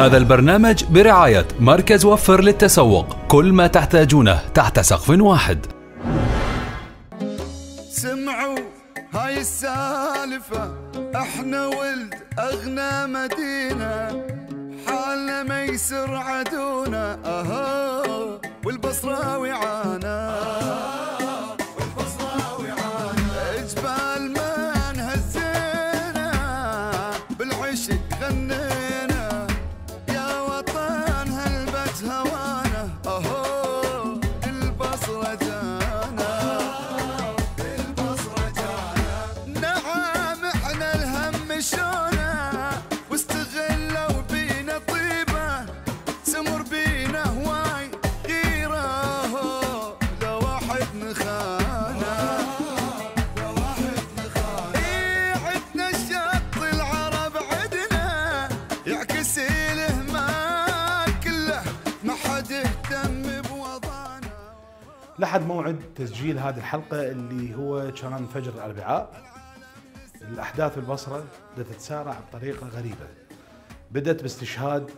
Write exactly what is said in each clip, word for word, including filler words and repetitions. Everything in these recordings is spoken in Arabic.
هذا البرنامج برعاية مركز وفر للتسوق، كل ما تحتاجونه تحت سقف واحد. سمعوا هاي السالفة، احنا ولد اغنى مدينة، حالنا ما يسر عدونا، اها والبصراوي عانا، اها والبصراوي عانا، جبال ما انهزينا بالعشق غنينا، يا وطن هلبت هوانا، اها البصرة جانا، البصرة جانا، نعم احنا الهم شونا، واستغلوا بينا طيبة، سمر بينا هواي غيره، لو واحد نخانا، لو واحد نخانا، اي عدنا الشط العرب عدنا، يعكس الهمال كله، ما حد اهتم بوضعنا. لحد موعد تسجيل هذه الحلقة اللي هو كان فجر الأربعاء، الأحداث بالبصرة بدأت تتسارع بطريقة غريبة. بدأت باستشهاد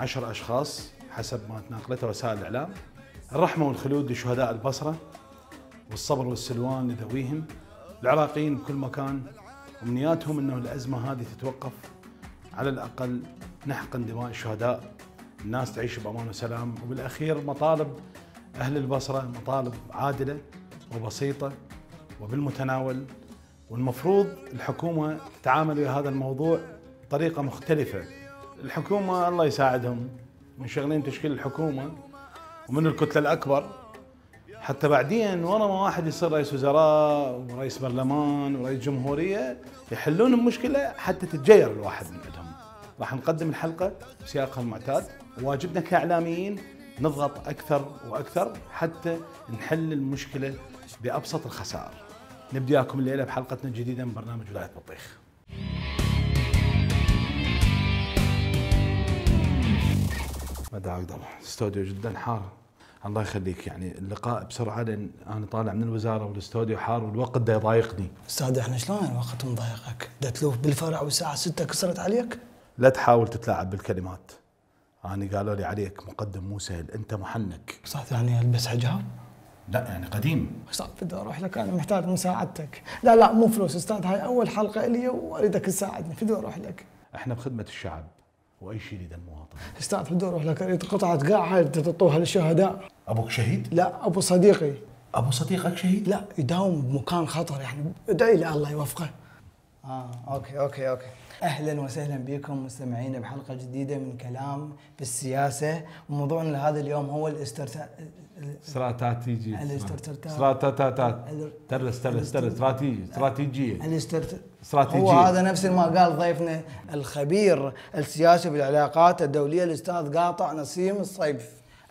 عشر أشخاص حسب ما تناقلته وسائل الإعلام، الرحمة والخلود لشهداء البصرة والصبر والسلوان لذويهم. العراقيين بكل مكان أمنياتهم أنه الأزمة هذه تتوقف، على الأقل نحقن دماء الشهداء، الناس تعيش بأمان وسلام. وبالأخير مطالب أهل البصرة مطالب عادلة وبسيطة وبالمتناول، والمفروض الحكومة تتعامل ويا هذا الموضوع بطريقة مختلفة. الحكومة الله يساعدهم منشغلين تشكيل الحكومة ومن الكتلة الأكبر، حتى بعدين ورا ما واحد يصير رئيس وزراء ورئيس برلمان ورئيس جمهورية يحلون المشكلة حتى تتجير الواحد من عندهم. راح نقدم الحلقة بسياقها المعتاد، وواجبنا كإعلاميين نضغط أكثر وأكثر حتى نحل المشكلة بأبسط الخسائر. نبدأ وياكم الليلة بحلقتنا الجديدة من برنامج ولاية بطيخ. مدى أقدر، الاستوديو جدا حار، الله يخليك، يعني اللقاء بسرعة لأن أنا طالع من الوزارة والاستوديو حار والوقت ده يضايقني. أستاذ احنا شلون الوقت مضايقك؟ ده تلوف بالفرع والساعة ستة كسرت عليك؟ لا تحاول تتلاعب بالكلمات. أنا قالوا لي عليك مقدم مو سهل، أنت محنك. أستاذ يعني ألبس حجاب؟ لا يعني قديم. استاذ بدي اروح لك، انا محتاج مساعدتك. لا لا مو فلوس استاذ، هاي اول حلقه الي واريدك تساعدني، بدي اروح لك. احنا بخدمه الشعب واي شيء يريده المواطن. استاذ بدي اروح لك، اريد قطعه قاع هاي تعطوها للشهداء. ابوك شهيد؟ لا ابو صديقي. ابو صديقك شهيد؟ لا يداوم بمكان خطر، يعني ادعي له الله يوفقه. اه اوكي اوكي اوكي. اهلا وسهلا بكم مستمعينا بحلقه جديده من كلام بالسياسه، وموضوعنا لهذا اليوم هو الاسترتا استراتيجي استراتيجي استراتيجيه استراتيجيه هو هذا نفس ما قال ضيفنا الخبير السياسي بالعلاقات الدوليه الاستاذ قاطع نسيم الصيف.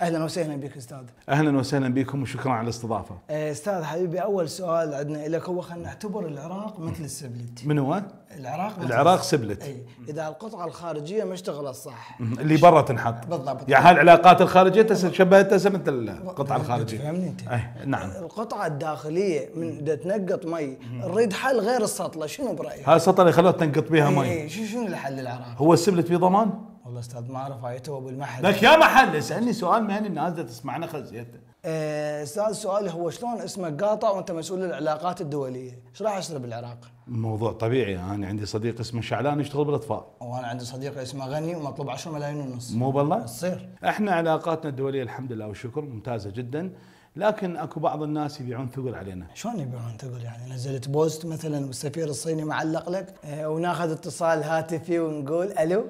اهلا وسهلا بك استاذ. اهلا وسهلا بكم وشكرا على الاستضافه. استاذ حبيبي اول سؤال عندنا لك هو، خلينا نعتبر العراق مثل السبلت. من هو؟ العراق العراق سبلت. اي اذا القطعه الخارجيه ما اشتغلت صح اللي برا تنحط. بالضبط. يعني هالعلاقات الخارجيه تشبهت هسه مثل القطعه الخارجيه. فهمني انت؟ اي نعم. القطعه الداخليه من دا تنقط مي نريد حل غير السطله، شنو برايك؟ هاي السطله اللي خلوها تنقط بيها مي. اي شنو الحل العراق؟ هو السبلت في ضمان؟ والله استاذ ما اعرف، هاي تو بالمحل. لك يا محل اسالني سؤال مهني، الناس تسمعنا خزيته. أه استاذ سؤالي هو شلون اسمك قاطع وانت مسؤول العلاقات الدوليه؟ ايش راح يصير بالعراق؟ الموضوع طبيعي، انا يعني عندي صديق اسمه شعلان يشتغل بالاطفاء، وانا عندي صديق اسمه غني ومطلوب عشرة ملايين ونص. مو بالله؟ تصير. احنا علاقاتنا الدوليه الحمد لله والشكر ممتازه جدا، لكن اكو بعض الناس يبيعون ثقل علينا. شلون يبيعون ثقل؟ يعني نزلت بوست مثلا والسفير الصيني معلق لك أه وناخذ اتصال هاتفي ونقول الو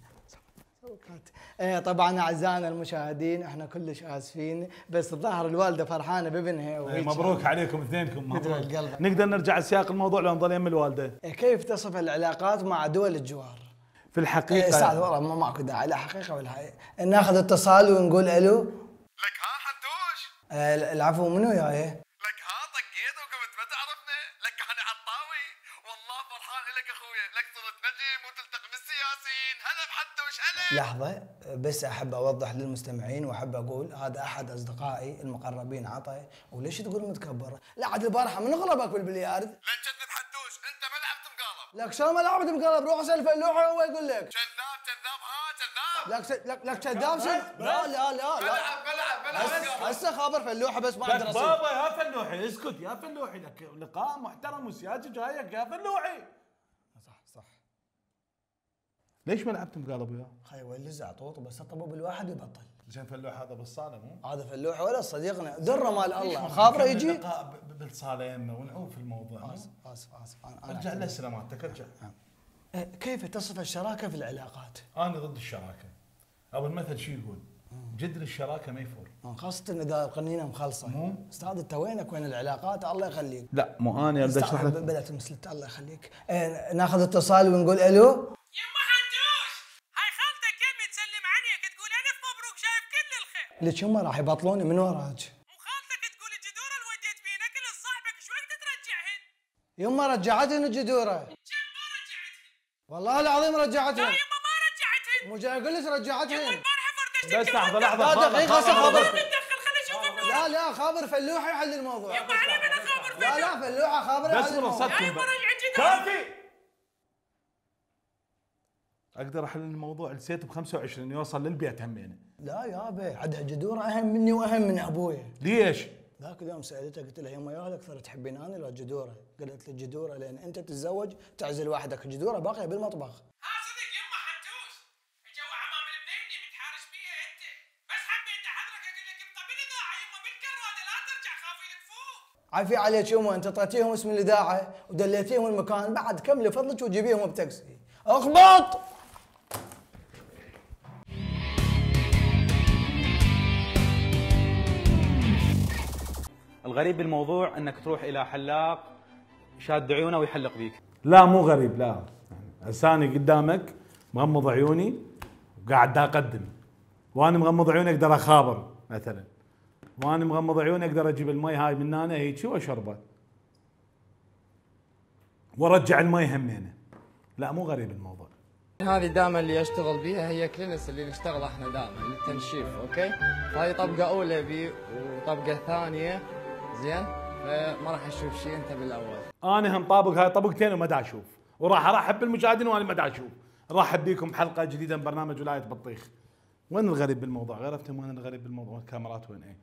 طبعا اعزائنا المشاهدين احنا كلش اسفين، بس الظاهر الوالده فرحانه بابنها وهيك. مبروك عليكم اثنينكم، مبروك. نقدر نرجع لسياق الموضوع لو نظل يم الوالده. كيف تصف العلاقات مع دول الجوار؟ في الحقيقه استاذ والله ما ماكو داعي لا حقيقه ولا حقيقه، ناخذ اتصال ونقول الو. لك ها حنتوش؟ آه العفو منو وياي؟ لك ها طقيت وقمت ما تعرفنا؟ لك انا عطاوي، والله فرحان لك اخويا، لك صرت نجم وتلتقي بالسياسيين، هلا بحنتوش هلا. لحظه بس احب اوضح للمستمعين واحب اقول هذا احد اصدقائي المقربين عطى، وليش تقول متكبره؟ لا عاد البارحه من غلبك بالبليارد. لا تكذب حنتوش، انت ما لعبت مقالب. لك شلون ما لعبت مقالب؟ روح اسال فلوحه وهو يقول لك. كذاب كذاب ها كذاب. لك س... لك لك كذاب لا لا لا لا هسه خابر فلوحه بس ما اقدر اصير. بابا يا فلوحي اسكت يا فلوحي، لك لقاء محترم وسياسي جايك يا فلوحي. صح صح. ليش ما لعبت مقالب وياه؟ خي ولز عطوط بس الطبيب الواحد يبطل. زين فلوح هذا بالصاله مو؟ هذا فلوحه ولا صديقنا دره مال الله خابره يجي؟ لقاء بالصاله يمه ونعوف الموضوع. اسف اسف اسف ارجع لسنا مالتك ارجع. كيف تصف الشراكه في العلاقات؟ انا ضد الشراكه. ابو المثل شو يقول؟ جدر الشراكه ما يفور، خاصه اذا القنينه مخلصه. مو استاذ انت وينك وين العلاقات؟ الله يخليك. لا مو انا بدي اشرح لك، بلا تمثل الله يخليك. آه ناخذ اتصال ونقول الو. يما حنتوش هاي خالتك يمي تسلم عليك تقول الف مبروك شايف كل الخير. لك يما راح يبطلوني من وراك. وخالتك تقول الجدوره اللي وديت فينا كل صاحبك شو وقت ترجعهن؟ يما رجعتهن الجدوره. كم ما رجعتهن؟ والله العظيم رجعتهن. لا يما ما رجعتهن. مو جاي اقول لك رجعتهن. بس لحظه لحظه لا دقيقه هسه خابر خليني اشوف النور. لا لا خابر فلوحه يحل الموضوع. يبا علي من خابر فلوحه. لا لا فلوحه خابر بس صدقني كافي اقدر احل الموضوع. لسيت ب خمسة وعشرين يوصل للبيت همينه. لا يابا عندها جدوره اهم مني واهم من ابويا. ليش؟ ذاك اليوم سالتها قلت لها يما ياهل اكثر تحبين انا ولا الجدوره؟ قالت لي الجدوره لان انت تتزوج تعزل وحدك، الجدوره باقيه بالمطبخ. عافية عليك يما انت اعطيتيهم اسم الاذاعه ودليتيهم المكان، بعد كملي فضلك وجيبيهم بتاكسي. اخبط! الغريب بالموضوع انك تروح الى حلاق شاد عيونه ويحلق بيك. لا مو غريب، لا لساني قدامك مغمض عيوني وقاعد اقدم، وانا مغمض عيوني اقدر اخابر مثلا، وانا مغمض عيوني اقدر اجيب المي هاي من هنا هيجي واشربه وارجع المي همينه. لا مو غريب الموضوع. هذه دائما اللي اشتغل بيها هي كلينس اللي نشتغل احنا دائما للتنشيف، اوكي؟ هاي طبقه اولى بي وطبقه ثانيه زين، فما راح اشوف شيء انت بالاول. انا هم طابق هاي طبقتين وما دا اشوف، وراح ارحب بالمشاهدين وانا ما دا اشوف. ارحب بيكم حلقه جديده من برنامج ولايه بطيخ. وين الغريب بالموضوع؟ غير افتهم وين الغريب بالموضوع؟ الكاميرات وين ايه؟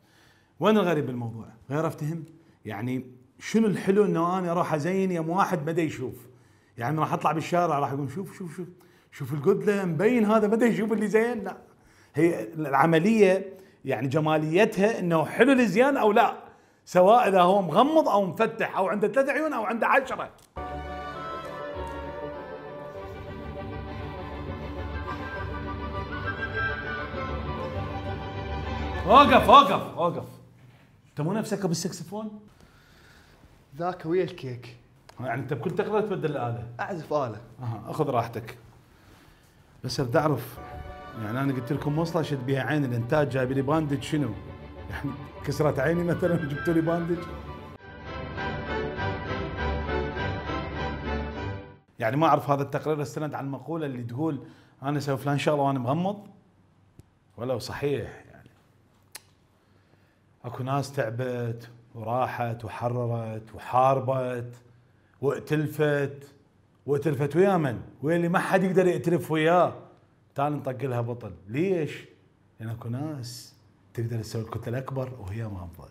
وين الغريب بالموضوع؟ غير افتهم؟ يعني شنو الحلو انه انا اروح ازين يم واحد ما يشوف؟ يعني راح اطلع بالشارع راح اقول شوف شوف شوف شوف القدله مبين هذا ما يشوف اللي زين. لا هي العمليه يعني جماليتها انه حلو اللي زين او لا، سواء اذا هو مغمض او مفتح او عنده ثلاث عيون او عنده عشرة. اوقف اوقف اوقف. انت مو نفسك بالسكسفون؟ ذاك ويا الكيك. يعني انت بكل تقدر تبدل الاله؟ اعزف اله. اها اخذ راحتك. بس ابدا اعرف يعني انا قلت لكم وصله شد بها عين الانتاج، جايب لي باندج شنو؟ يعني كسرت عيني مثلا جبتوا لي باندج؟ يعني ما اعرف هذا التقرير استند على المقوله اللي تقول انا اسوي فلان شغله وانا مغمض؟ ولو صحيح اكو ناس تعبت وراحت وحررت وحاربت وائتلفت. وائتلفت ويا من؟ ويا اللي ما حد يقدر يائتلف وياه. تعال نطق لها بطل، ليش؟ لان اكو ناس تقدر تسوي الكتله الاكبر وهي مغمضه.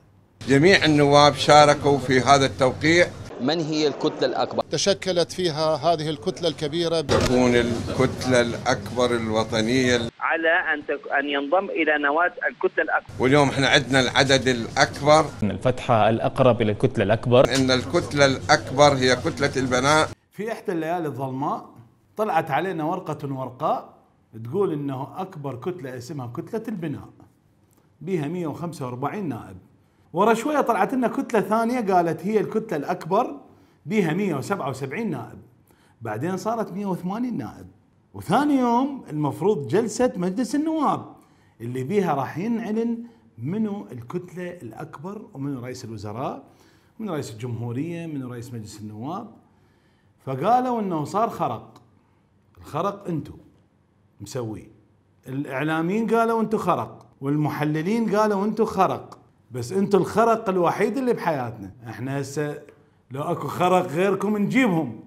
جميع النواب شاركوا في هذا التوقيع. من هي الكتله الاكبر؟ تشكلت فيها هذه الكتله الكبيره تكون الكتله الاكبر الوطنيه على ان ان ينضم الى نواه الكتله الاكبر، واليوم احنا عندنا العدد الاكبر. ان الفتحه الاقرب الى الكتله الاكبر، ان الكتله الاكبر هي كتله البناء. في احدى الليالي الظلماء طلعت علينا ورقه ورقاء تقول انه اكبر كتله اسمها كتله البناء بها مئة وخمسة وأربعين نائب، ورا شويه طلعت لنا كتله ثانيه قالت هي الكتله الاكبر بها مئة وسبعة وسبعين نائب، بعدين صارت مئة وثمانين نائب، وثاني يوم المفروض جلسه مجلس النواب اللي بيها راح ينعلن منو الكتله الاكبر ومنو رئيس الوزراء ومنو رئيس الجمهوريه ومنو رئيس مجلس النواب. فقالوا انه صار خرق، الخرق انتو مسويه، الاعلاميين قالوا انتو خرق، والمحللين قالوا انتو خرق، بس انتو الخرق الوحيد اللي بحياتنا، احنا هسه لو اكو خرق غيركم نجيبهم،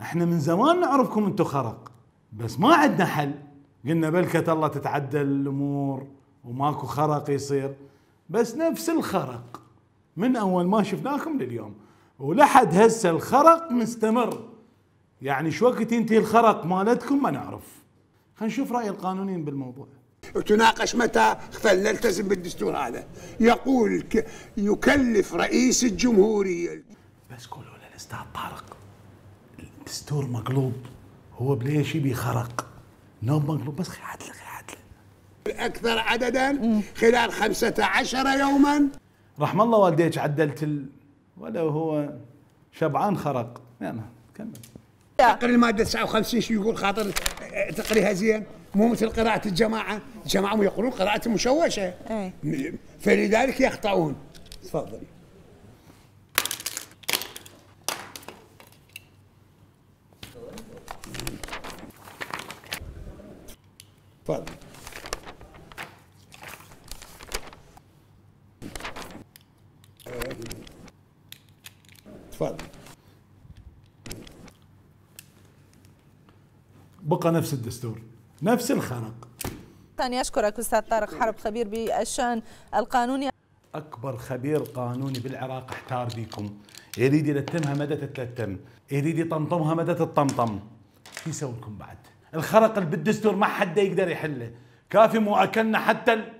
احنا من زمان نعرفكم انتو خرق، بس ما عندنا حل، قلنا بلكت الله تتعدل الامور وماكو خرق يصير، بس نفس الخرق من اول ما شفناكم لليوم، ولحد هسه الخرق مستمر، يعني شو وقت ينتهي الخرق مالتكم ما نعرف. خلينا نشوف رأي القانونيين بالموضوع. تناقش متى فلنلتزم بالدستور هذا، يقول يكلف رئيس الجمهورية. بس قولوا للاستاذ طارق الدستور مقلوب، هو بليش يبي خرق؟ نوم مقلوب، بس خي عدله خي عدله. الأكثر عددا خلال خمسة عشر يوما. رحم الله والديك عدلت ال... ولو هو شبعان خرق، يعني كمل. تقرير المادة تسعة وخمسين شو يقول خاطر تقريها زين، مو مثل قراءة الجماعة، الجماعة يقولون قراءة مشوشة. ايه. فلذلك يخطئون. تفضلي. تفضل. تفضل. بقى نفس الدستور، نفس الخرق. أنا أشكرك أستاذ طارق حرب خبير بالشأن القانوني، أكبر خبير قانوني بالعراق. احتار بيكم، يريد يلتمها مدى تتلتم، يريد يطمطمها مدى تطمطم. شو يسوي لكم بعد؟ الخرق اللي بالدستور ما حد يقدر يحله، كافي مو أكلنا حتى ال...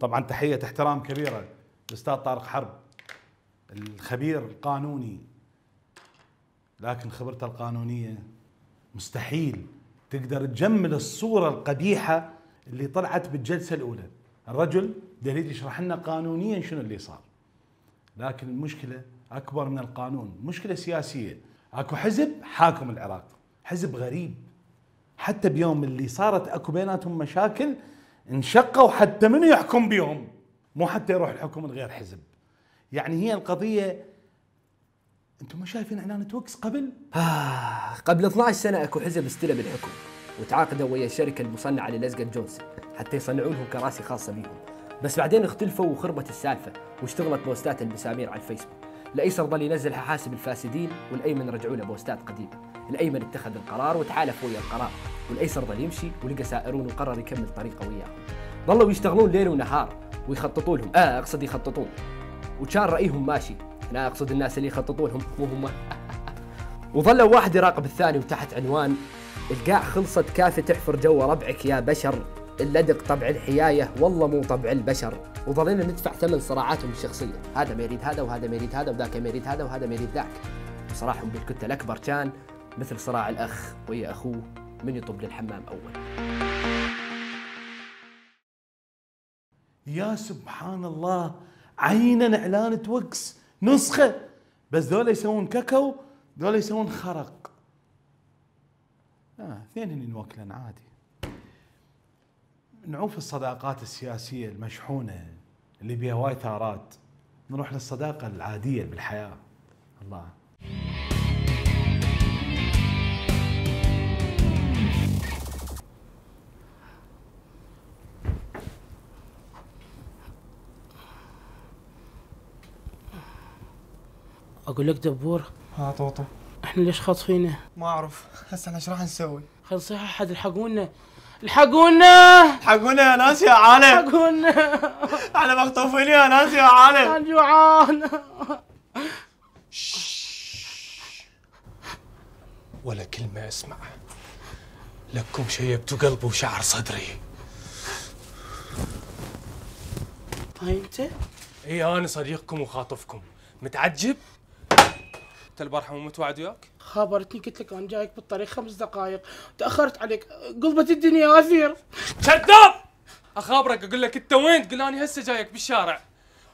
طبعا تحية احترام كبيرة للاستاذ طارق حرب الخبير القانوني، لكن خبرته القانونية مستحيل تقدر تجمل الصورة القبيحة اللي طلعت بالجلسة الأولى. الرجل دليل يشرح لنا قانونيا شنو اللي صار، لكن المشكلة أكبر من القانون، مشكلة سياسية. أكو حزب حاكم العراق، حزب غريب، حتى بيوم اللي صارت أكو بيناتهم مشاكل انشقوا حتى منو يحكم بيهم، مو حتى يروح الحكم من غير حزب. يعني هي القضيه انتم ما شايفين اعلان توكس قبل؟ آه قبل اثنعش سنه اكو حزب استلم الحكم وتعاقدوا ويا الشركه المصنعه للزقه جونسون حتى يصنعوا لهم كراسي خاصه بيهم، بس بعدين اختلفوا وخربت السالفه واشتغلت بوستات المسامير على الفيسبوك. الايسر ظل ينزل حاسب الفاسدين والايمن رجعوا له بوستات قديمه، الايمن اتخذ القرار وتحالف ويا القرار، والايسر ظل يمشي ولقى سائرون وقرر يكمل طريقه وياهم. ظلوا يشتغلون ليل ونهار ويخططوا لهم، اه اقصد يخططون، وكان رايهم ماشي، انا اقصد الناس اللي يخططوا لهم وهم وظلوا واحد يراقب الثاني وتحت عنوان القاع خلصت كافي تحفر جوا ربعك يا بشر، اللدق طبع الحيايه والله مو طبع البشر، وظلينا ندفع ثمن صراعاتهم الشخصيه، هذا ما يريد هذا وهذا ما يريد هذا وذاك ما يريد هذا وهذا ما يريد ذاك. بصراحه بالكتله الاكبر كان مثل صراع الأخ ويا أخوه من يطب للحمام أول. يا سبحان الله، عينا إعلان توكس نسخة، بس دول يسوون كاكاو، دول يسوون خرق. آه اثنين هني نوكلن عادي. نعوف الصداقات السياسية المشحونة اللي بيها وايد ثارات، نروح للصداقة العادية بالحياة. الله أقول لك دبور. ها طوطة، احنا ليش خاطفينه؟ ما أعرف، هسه احنا ايش راح نسوي؟ خلينا نصيح أحد يلحقونا، الحقونا الحقونا يا ناس يا عالم، الحقونا احنا مخطوفين يا ناس يا عالم، انا جوعان. ولا كلمة اسمعها، لكم شيبتوا قلبي وشعر صدري. طيب انت؟ اي انا صديقكم وخاطفكم، متعجب؟ انت البارحة مو متوعد وياك؟ خابرتني قلت لك انا جايك بالطريق خمس دقائق، تأخرت عليك، قلبت الدنيا يا اثير. كذاب! اخابرك اقول لك انت وين؟ تقول اني هسه جايك بالشارع.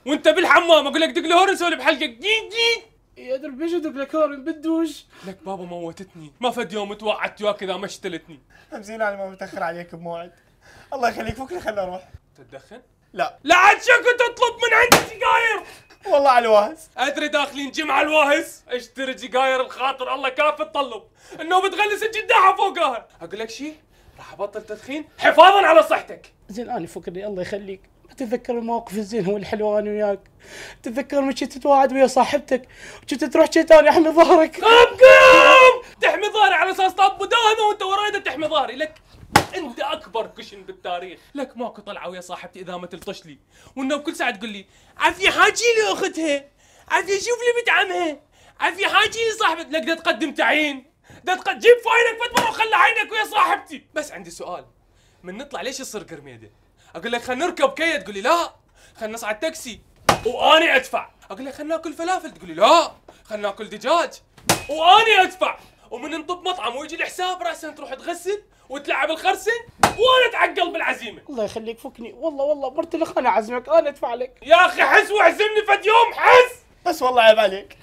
وانت بالحمام اقول لك دق لهورن سولي بحلقك جي جي. يدري بيش ادق لك هورن بالدوش. لك بابا موتتني، ما فد يوم توعدت وياك اذا ما شتلتني. همزين انا ما متأخر عليك بموعد. الله يخليك فكني خليني اروح. تتدخن؟ لا. لا عاد شكو تطلب من عندي سجاير؟ والله على الواهس. ادري داخلين جمعة الواهس، اشتري سجاير الخاطر الله كافي الطلب، انه بتغلس الجداحة فوقها. اقول لك شيء؟ راح ابطل تدخين حفاظا على صحتك. زين انا فكرني الله يخليك. تتذكر الموقف الزين هو الحلو انا وياك، تتذكر من كنت تتواعد ويا صاحبتك وكنت تروح كنت انا احمي ظهرك. قم قم تحمي ظهري على اساس طب مداهمه وانت ورايده تحمي ظهري. لك انت اكبر كشن بالتاريخ، لك ماكو طلعه ويا صاحبتي اذا ما تلطش لي، وانه بكل ساعه تقول لي عفي حاجي لي اختها، عفي شوف لي بنت عمها، عفي حاجي لي صاحبتك. لك دا تقدم تعيين، دا تقدم جيب فاينك فتمر وخلي عينك ويا صاحبتي. بس عندي سؤال، من نطلع ليش يصير قرميده؟ اقول لك خلينا نركب كيه، تقول لي لا، خلينا نصعد تاكسي واني ادفع. اقول لك خلينا ناكل فلافل، تقول لي لا، خلينا ناكل دجاج واني ادفع. ومن نطب مطعم ويجي الحساب راسا تروح تغسل وتلعب الخرسن وانا اتعقل بالعزيمه. الله يخليك فكني، والله والله برتلخ انا عزمك، انا ادفع لك. يا اخي حس واعزمني فد يوم، حس. بس والله عيب عليك،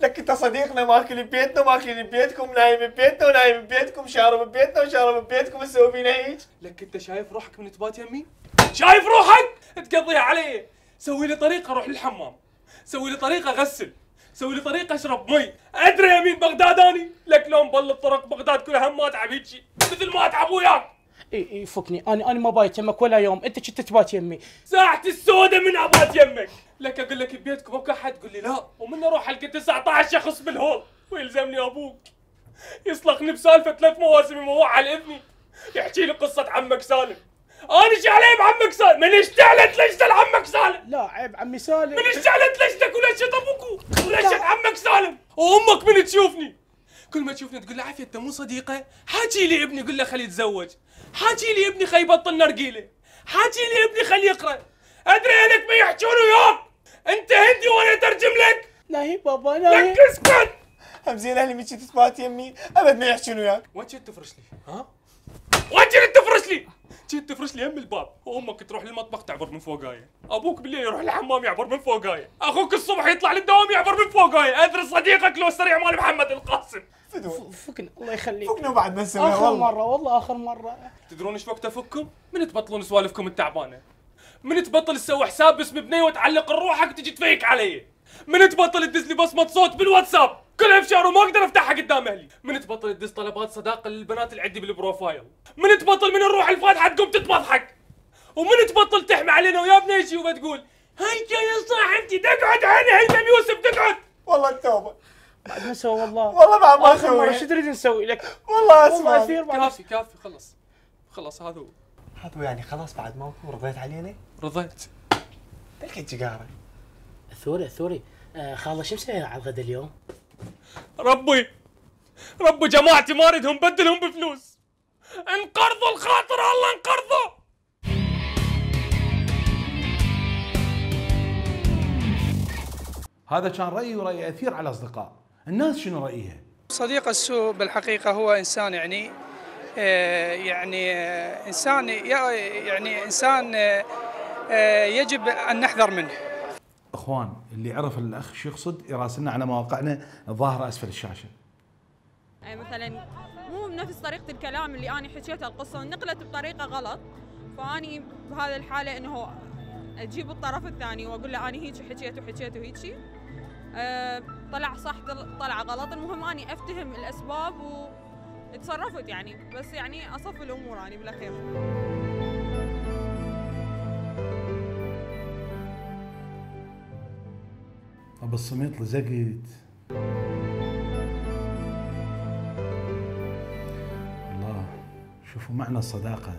لك انت صديقنا ماكل ببيتنا وماكلين ببيتكم، نايم ببيتنا ونايم ببيتكم، شارب ببيتنا وشارب ببيتكم، تسوي فينا هيك؟ لك انت شايف روحك من تبات يمي؟ شايف روحك؟ تقضيها علي، سوي لي طريقه اروح للحمام، سوي لي طريقه اغسل، سوي لي طريقه اشرب مي، ادري يمين بغداد اني، لك لو مبلط طرق بغداد كلها هم ما اتعب هيجي، مثل ما اتعب وياك. اي اي فكني، انا انا ما بايت يمك ولا يوم، انت كنت تبات يمي. ساعتي السوداء من ابات يمك. لك اقول لك ببيتكم اكو احد، تقول لي لا، ومن اروح القى تسعطعش شخص بالهول، ويلزمني ابوك يصلخني بسالفه ثلاث مواسم وهو على اذني، يحكي لي قصه عمك سالم. انا ايش علي بعمك سالم؟ من اشتعلت لجته لعمك سالم؟ لا عيب عمي سالم. من اشتعلت لجتك ولجت ابوك ولجت عمك سالم، وامك من تشوفني كل ما تشوفني تقول لي عافيه انت مو صديقه؟ حاجي لي ابني قول له خليه يتزوج، حاجي لي ابني خليه يبطل نرجيله، حاجي لي ابني خليه يقرا. ادري انك ما يحجون وياك، انت هندي وانا اترجم لك. ناهي بابا ناهي. لك اسكت. همزين اهلي من كنت تبات يمي ابد ما يحجون وياك. وين كنت تفرش لي؟ ها؟ وين كنت تفرش لي؟ كنت تفرش لي هم الباب، وامك تروح للمطبخ تعبر من فوقايا، ابوك بالليل يروح للحمام يعبر من فوقايا، اخوك الصبح يطلع للدوام يعبر من فوقايا، ادري صديقك لو السريع مال محمد القاسم. فكنا الله يخليك، فكنا وبعد ما نسمع اخر مره، والله اخر مره. تدرون ايش وقت افككم؟ من تبطلون سوالفكم التعبانه، من تبطل تسوي حساب باسم بنيه وتعلق روحك تجي تفيك علي، من تبطل تدز لي بصمه صوت بالواتساب كلها بشعر وما اقدر افتحها قدام اهلي، من تبطل تدز طلبات صداقه للبنات اللي عندي بالبروفايل، من تبطل من نروح الفاتحه تقوم تتمضحك، ومن تبطل تحمي علينا ويا بنيشي وبتقول هاي يا صاحبتي تقعد عنها هيثم يوسف تقعد. والله التوبه بعد ما سوى، والله والله بعد ما سوى. ايش تريد نسوي لك؟ والله اسمع كافي كافي، خلص خلص هذا هو هذا هو، يعني خلاص بعد ما رضيت علينا رضيت. تلك الجقاره ثوري ثوري. آه خالص شو مسوي على الغداء اليوم؟ ربي ربي جماعتي ما اريدهم، بدلهم بفلوس، انقرضوا الخاطر الله انقرضوا. هذا كان رايي وراي اثير على اصدقاء، الناس شنو رايها؟ صديق السوء بالحقيقه هو انسان يعني آه يعني آه انسان يعني انسان آه آه يجب ان نحذر منه. اخوان اللي عرف الاخ شو يقصد يراسلنا على مواقعنا الظاهره اسفل الشاشه. اي مثلا مو بنفس طريقه الكلام اللي انا حكيتها، القصه ونقلت بطريقه غلط، فاني بهذه الحاله انه اجيب الطرف الثاني واقول له انا هيك حكيت وحكيت وهيك أه طلع صح طلع غلط. المهم اني افتهم الاسباب وتصرفت يعني، بس يعني اصف الامور يعني بالاخير. ابو الصميت لزقت. الله شوفوا معنى الصداقه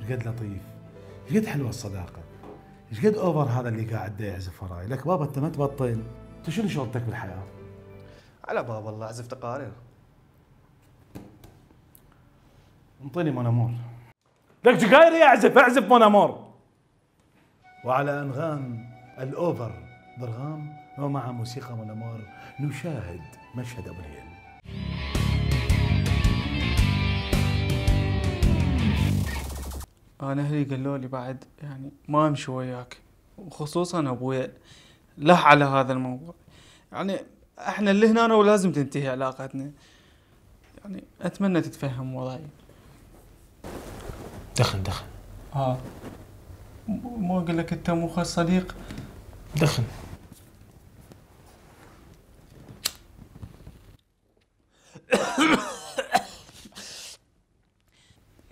ايش قد لطيف، ايش قد حلوه الصداقه، ايش قد اوفر هذا اللي قاعد يعزف وراي. لك بابا انت ما تبطل، انت شنو شغلتك بالحياه؟ على باب الله اعزف تقارير. انطيني مونامور. لك دقايري اعزف اعزف مونامور. وعلى انغام الاوفر برغام ومع موسيقى مونامور نشاهد مشهد ابو الهيل. انا اهلي قالوا لي بعد يعني ما امشي وياك، وخصوصا ابويا له على هذا الموضوع. يعني احنا اللي هنا ولازم تنتهي علاقتنا. يعني اتمنى تتفهم وضعي. دخن دخن. اه مو اقول لك انت مو خاص صديق. دخن.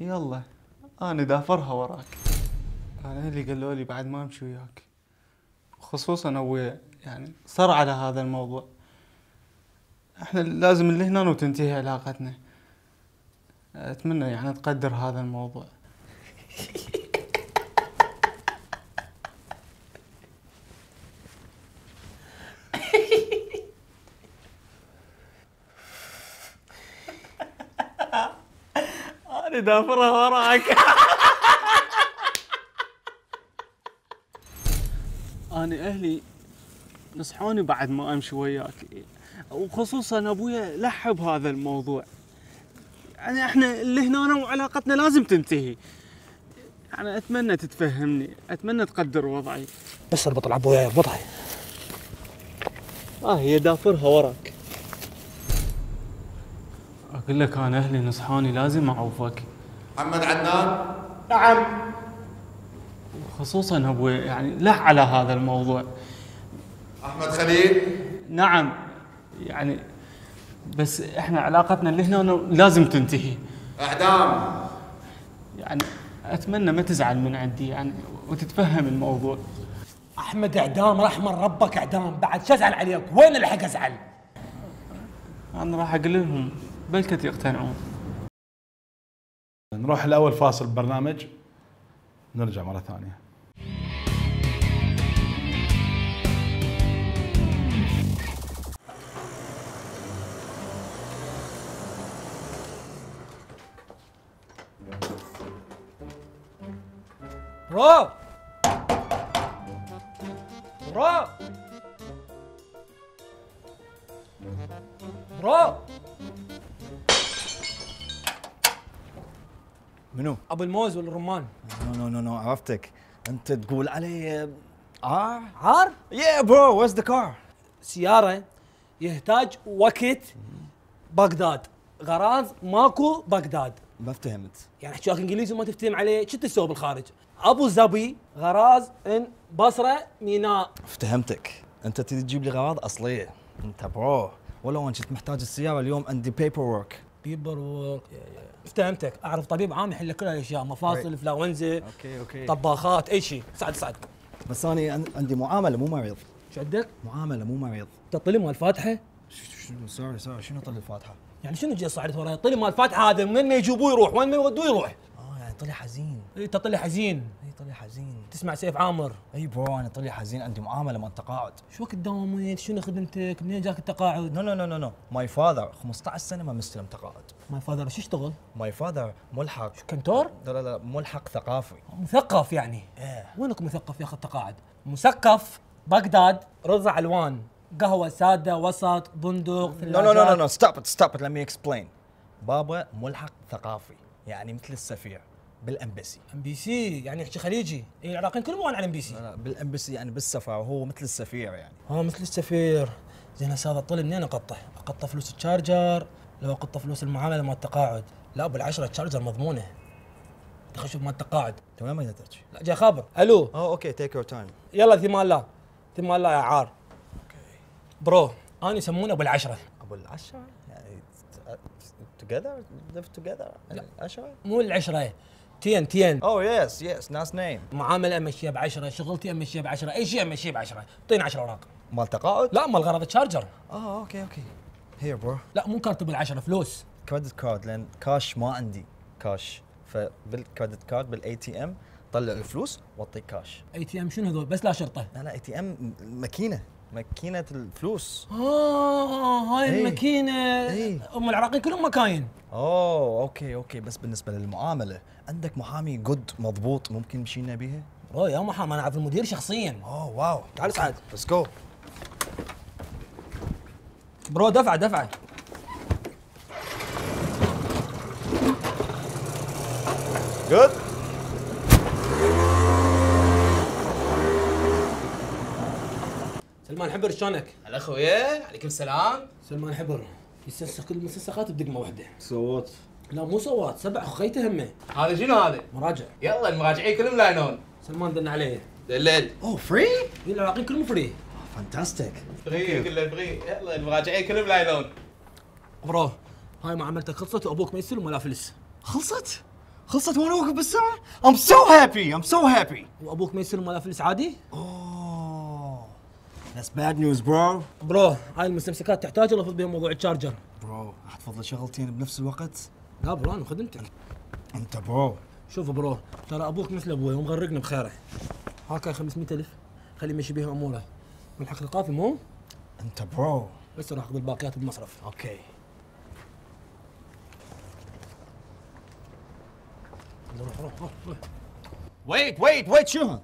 يلا انا دافرها وراك. انا اللي قالوا لي بعد ما امشي وياك، خصوصا ابويا يعني صار على هذا الموضوع. احنا لازم اللي هنا وتنتهي علاقتنا. اتمنى يعني تقدر هذا الموضوع. انا دافرها وراك. انا اهلي نصحوني بعد ما امشي وياك، وخصوصا ابويا لحب هذا الموضوع. يعني احنا اللي هنا وعلاقتنا لازم تنتهي. يعني اتمنى تتفهمني، اتمنى تقدر وضعي. بس اربط العب وياي اربطها. اه هي دافرها وراك. اقول لك انا اهلي نصحوني لازم اعوفك. محمد عدنان. نعم. وخصوصا ابويا يعني له على هذا الموضوع. احمد خليل. نعم. يعني بس احنا علاقتنا اللي هنا لازم تنتهي. اعدام. يعني اتمنى ما تزعل من عندي يعني وتتفهم الموضوع. احمد اعدام رحمه ربك اعدام، بعد شو ازعل عليك؟ وين الحق ازعل؟ انا راح اقول لهم بلكت يقتنعون. نروح الاول فاصل برنامج نرجع مره ثانيه. مراد مراد مراد. منو؟ ابو الموز والرمان. نو نو نو نو عرفتك، انت تقول علي عار؟ عار؟ يا برو ويز ذا كار؟ سيارة يحتاج وقت بغداد، غراض ماكو بغداد. ما افتهمت. يعني احكي لك انجليزي وما تفتهم عليه، شو تسوي بالخارج؟ ابو ظبي غراض ان بصره ميناء. افتهمتك، انت تريد تجيب لي غراض اصليه، انت برو ولو انا كنت محتاج السياره اليوم عندي بيبر ورك. بيبر ورك. افتهمتك، اعرف طبيب عام يحل لك كل هالاشياء، مفاصل، انفلونزا، اوكي اوكي، طباخات، اي شيء، سعد سعد. بس انا عندي معامله مو مريض. شو عندك؟ معامله مو مريض. تطلي مال الفاتحه؟ شنو سوري سوري شنو طلي الفاتحه؟ يعني شنو جاي صعدت وراي؟ طلي مال الفاتحه هذا من ما يجيبوه يروح، وين ما يودوه يروح. طلع حزين. اي طلع حزين. اي طلع حزين. تسمع سيف عامر. اي برو انا طلع حزين، عندي معامله مال تقاعد. شو وقت دواميت؟ شنو خدمتك؟ منين جاك التقاعد؟ نو نو نو نو ماي فاذر خمسطعش سنة ما مستلم تقاعد. ماي فاذر شو يشتغل؟ ماي فاذر ملحق. كنتور؟ لا لا لا ملحق ثقافي. مثقف يعني؟ ايه. وينك مثقف ياخذ تقاعد؟ مثقف بغداد رضع الوان، قهوه ساده، وسط، بندق، ثلاجات. نو نو نو نو ستوب ات ستوب ات ليت مي اكسبلين. بابا ملحق ثقافي، يعني مثل السفير. بالامبسي. امبسي يعني يحكي خليجي، العراقيين كلهم على الامبسي. لا بالامبسي يعني بالسفاره، وهو مثل السفير يعني. اه مثل السفير. زين هسه هذا الطلب منين اقطه؟ اقطه فلوس التشارجر لو اقطه فلوس المعامله مال التقاعد؟ لا ابو العشره التشارجر مضمونه. دخل شوف مال التقاعد. تمام ما تحكي. لا جاي خابر. الو. اه اوكي تيك يور تايم. يلا ثمان الله ثمان الله يا عار. اوكي. برو انا يسمونه ابو العشره. ابو العشره؟ يعني توجذر ليف توجذر العشره؟ مو العشره. تين تين. اوه يس يس نايس نيم. معامله امشيها بعشره، شغلتي امشيها بعشره، اي شيء امشيه بعشره، اعطيني عشرة اوراق. مال تقاعد؟ لا مال غرض تشارجر. اه اوكي اوكي. هير برو. لا مو كارت بالعشره، فلوس. كريدت كارد لان كاش ما عندي، كاش فبالكريدت كارد بالاي تي ام طلع الفلوس واعطيك كاش. اي تي ام شنو هذول؟ بس لا شرطه. لا لا اي تي ام ماكينه، ماكينه الفلوس. اه هاي الماكينه ام العراقيين كلهم مكاين. اوه اوكي اوكي. بس بالنسبه للمعامله عندك محامي جود مضبوط ممكن مشينا بيها؟ اوه يا محامي انا اعرف المدير شخصيا. اوه واو تعال سعد ليتس جو. برو دفعه دفعه. جود سلمان حبر شلونك؟ هلا خويا عليكم السلام. سلمان حبر يسسخ كل المسسخات بدقمه واحده. سوات؟ لا مو سوات، سبع خيته همه. هذا شنو هذا؟ مراجع. يلا المراجعين كلهم لاينون. سلمان دلنا عليه. دلل. اوه فري؟ العراقيين كلهم فري. فانتاستيك. فري كله فري، يلا المراجعين كلهم لاينون. برو هاي معاملتك خلصت وابوك ما يسلم ولا فلس. خلصت؟ خلصت وانا واقف بالساعه؟ I'm so happy I'm so happy. وابوك ما يسلم ولا فلس عادي؟ اوه That's bad news bro. برو هاي المستمسكات تحتاج ولا افضل بهم موضوع الشارجر؟ برو راح تفضل شغلتين بنفس الوقت؟ لا برو انا خدمتك. انت برو. شوف برو ترى ابوك مثل ابوي ومغرقني بخيره. هاك هاي خمسمئة ألف خليه يمشي بهم اموره. ملحق القافي مو؟ انت برو. بس راح اخذ الباقيات بالمصرف. اوكي. روح روح روح. ويت ويت ويت شنو؟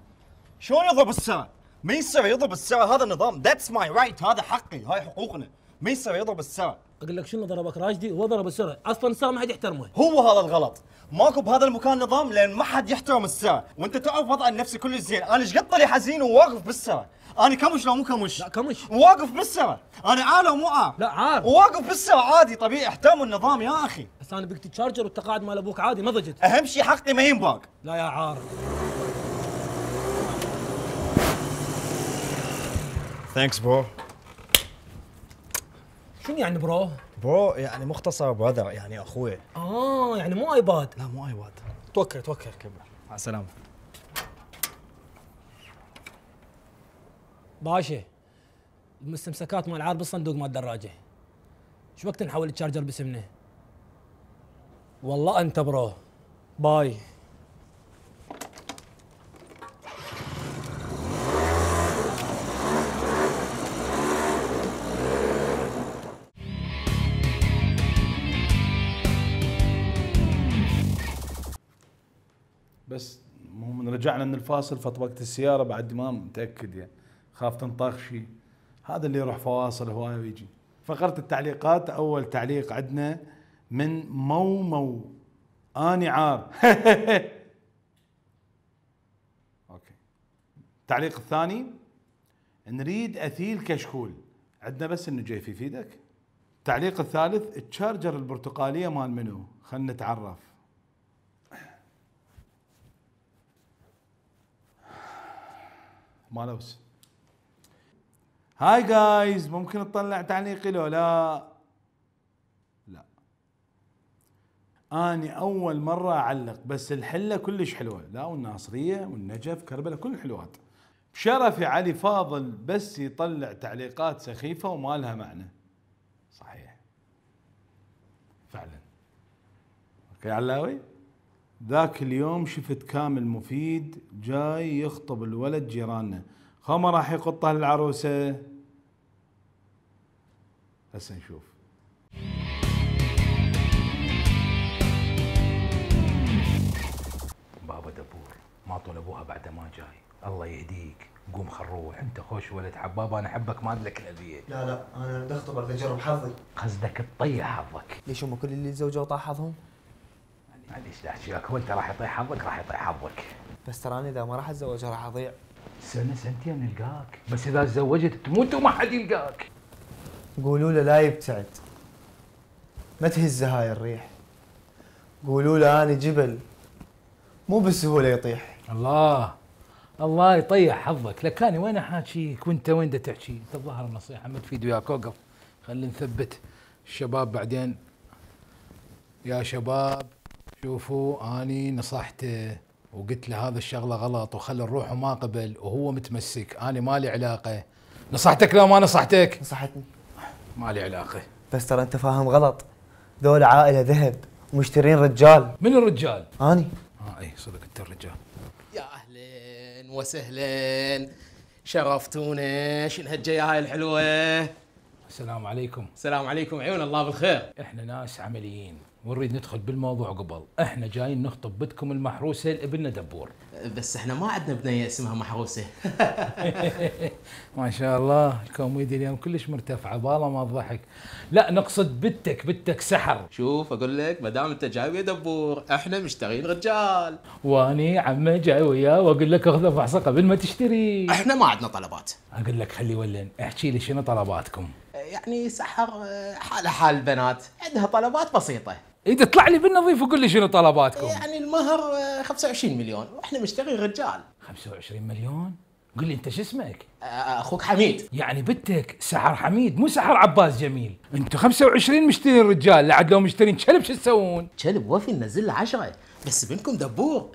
شلون يضرب الساعة؟ ما يصير يضرب الساعة، هذا نظام، ذاتس ماي رايت، هذا حقي، هاي حقوقنا، ما يصير يضرب الساعة. اقول لك شنو ضربك راجدي؟ هو ضرب الساعة، اصلا الساعة ما حد يحترمه. هو هذا الغلط، ماكو بهذا المكان نظام لأن ما حد يحترم الساعة، وأنت تعرف وضع النفسي كلش زين، أنا ايش قد طلي حزين وواقف بالساعة، أنا كمش لو مو كمش؟ لا كمش. واقف بالساعة، أنا عار لو مو عار؟ لا عار. واقف بالساعة عادي طبيعي، احترموا النظام يا أخي. بس أنا بقت الشارجر والتقاعد مال أبوك عادي ما ضجت. أهم شيء حقي ما ينباق. لا يا عار. ثانكس برو. شنو يعني برو؟ برو يعني مختصر براذر يعني اخوي. اه يعني مو ايباد. لا مو ايباد. توكل توكل كبر. مع السلامة. باشا المستمسكات مال عار بالصندوق مال الدراجة. شو وقت نحول الشارجر باسمنا؟ والله انت برو. باي. بس المهم رجعنا من الفاصل فطبقت السياره بعد ما متاكد يعني خاف تنطخ شيء. هذا اللي يروح فواصل هوايه ويجي. فقرت التعليقات اول تعليق عندنا من مو مو اني عار. اوكي. التعليق الثاني نريد اثيل كشكول عندنا بس انه جاي في فيدك. التعليق الثالث التشارجر البرتقاليه مال منو؟ خلنا نتعرف. مالوس هاي جايز ممكن تطلع تعليقي لو لا لا اني اول مره اعلق بس الحله كلش حلوه. لا والناصريه والنجف كربلاء كل حلوات. بشرفي علي فاضل بس يطلع تعليقات سخيفه وما لها معنى. صحيح فعلا. اوكي علاوي ذاك اليوم شفت كامل مفيد جاي يخطب الولد جيراننا خما راح يقطها العروسة. هسه نشوف. بابا دبور ما طول ابوها بعد ما جاي. الله يهديك قوم خروه انت خوش ولد حباب انا احبك ما ادلك الاذيه. لا لا انا بدي اخطب بدي اجرب حظي. قصدك تطيح حظك. ليش هم كل اللي تزوجوا طاح حظهم؟ معليش لا احكيك هو انت راح يطيح حظك راح يطيح حظك. بس تراني اذا ما راح اتزوج راح اضيع. سنه سنتين نلقاك، بس اذا تزوجت تموت وما حد يلقاك. قولوا له لا يبتعد. ما تهز هاي الريح. قولوا له اني جبل مو بالسهوله يطيح. الله الله يطيح حظك، لكاني وين احاكيك وانت وين دا تحكي؟ انت الظاهر النصيحه ما تفيد وياك وقف، خلينا نثبت الشباب بعدين. يا شباب شوفوا اني نصحته وقلت له هذا الشغله غلط وخلى نروح وما قبل وهو متمسك. اني مالي علاقه. نصحتك لو ما نصحتك؟ نصحتني. مالي علاقه. بس ترى انت فاهم غلط. دول عائله ذهب مشترين رجال. من الرجال؟ اني. اه اي صدق انت الرجال. يا اهلا وسهلا، شرفتونا. شن هالجيه هاي الحلوه؟ السلام عليكم. السلام عليكم، عيون الله بالخير. احنا ناس عمليين ونريد ندخل بالموضوع قبل، احنا جايين نخطب بنتكم المحروسه لابننا دبور. بس احنا ما عندنا بنيه اسمها محروسه. ما شاء الله الكوميديا اليوم كلش مرتفعه، بالما الضحك. لا نقصد بنتك، بنتك سحر. شوف اقول لك، ما دام انت جاي ويا دبور احنا مشترين رجال. واني عمه جاي وياه واقول لك اخذه فحصه قبل ما تشتري. احنا ما عندنا طلبات. اقول لك خلي ولين، احكي لي شنو طلباتكم؟ يعني سحر حال حال البنات، عندها طلبات بسيطه. اذا تطلع لي بالنظيف وقول لي شنو طلباتكم. يعني المهر خمسة وعشرين مليون واحنا مشتغل رجال. خمسة وعشرين مليون؟ قل لي انت شو اسمك؟ اخوك حميد. يعني بنتك سحر حميد مو سحر عباس جميل. انتم خمسة وعشرين مشترين رجال، لعد لو مشترين كلب شو تسوون؟ كلب وفي ننزل له عشرة، بس بنكم دبور.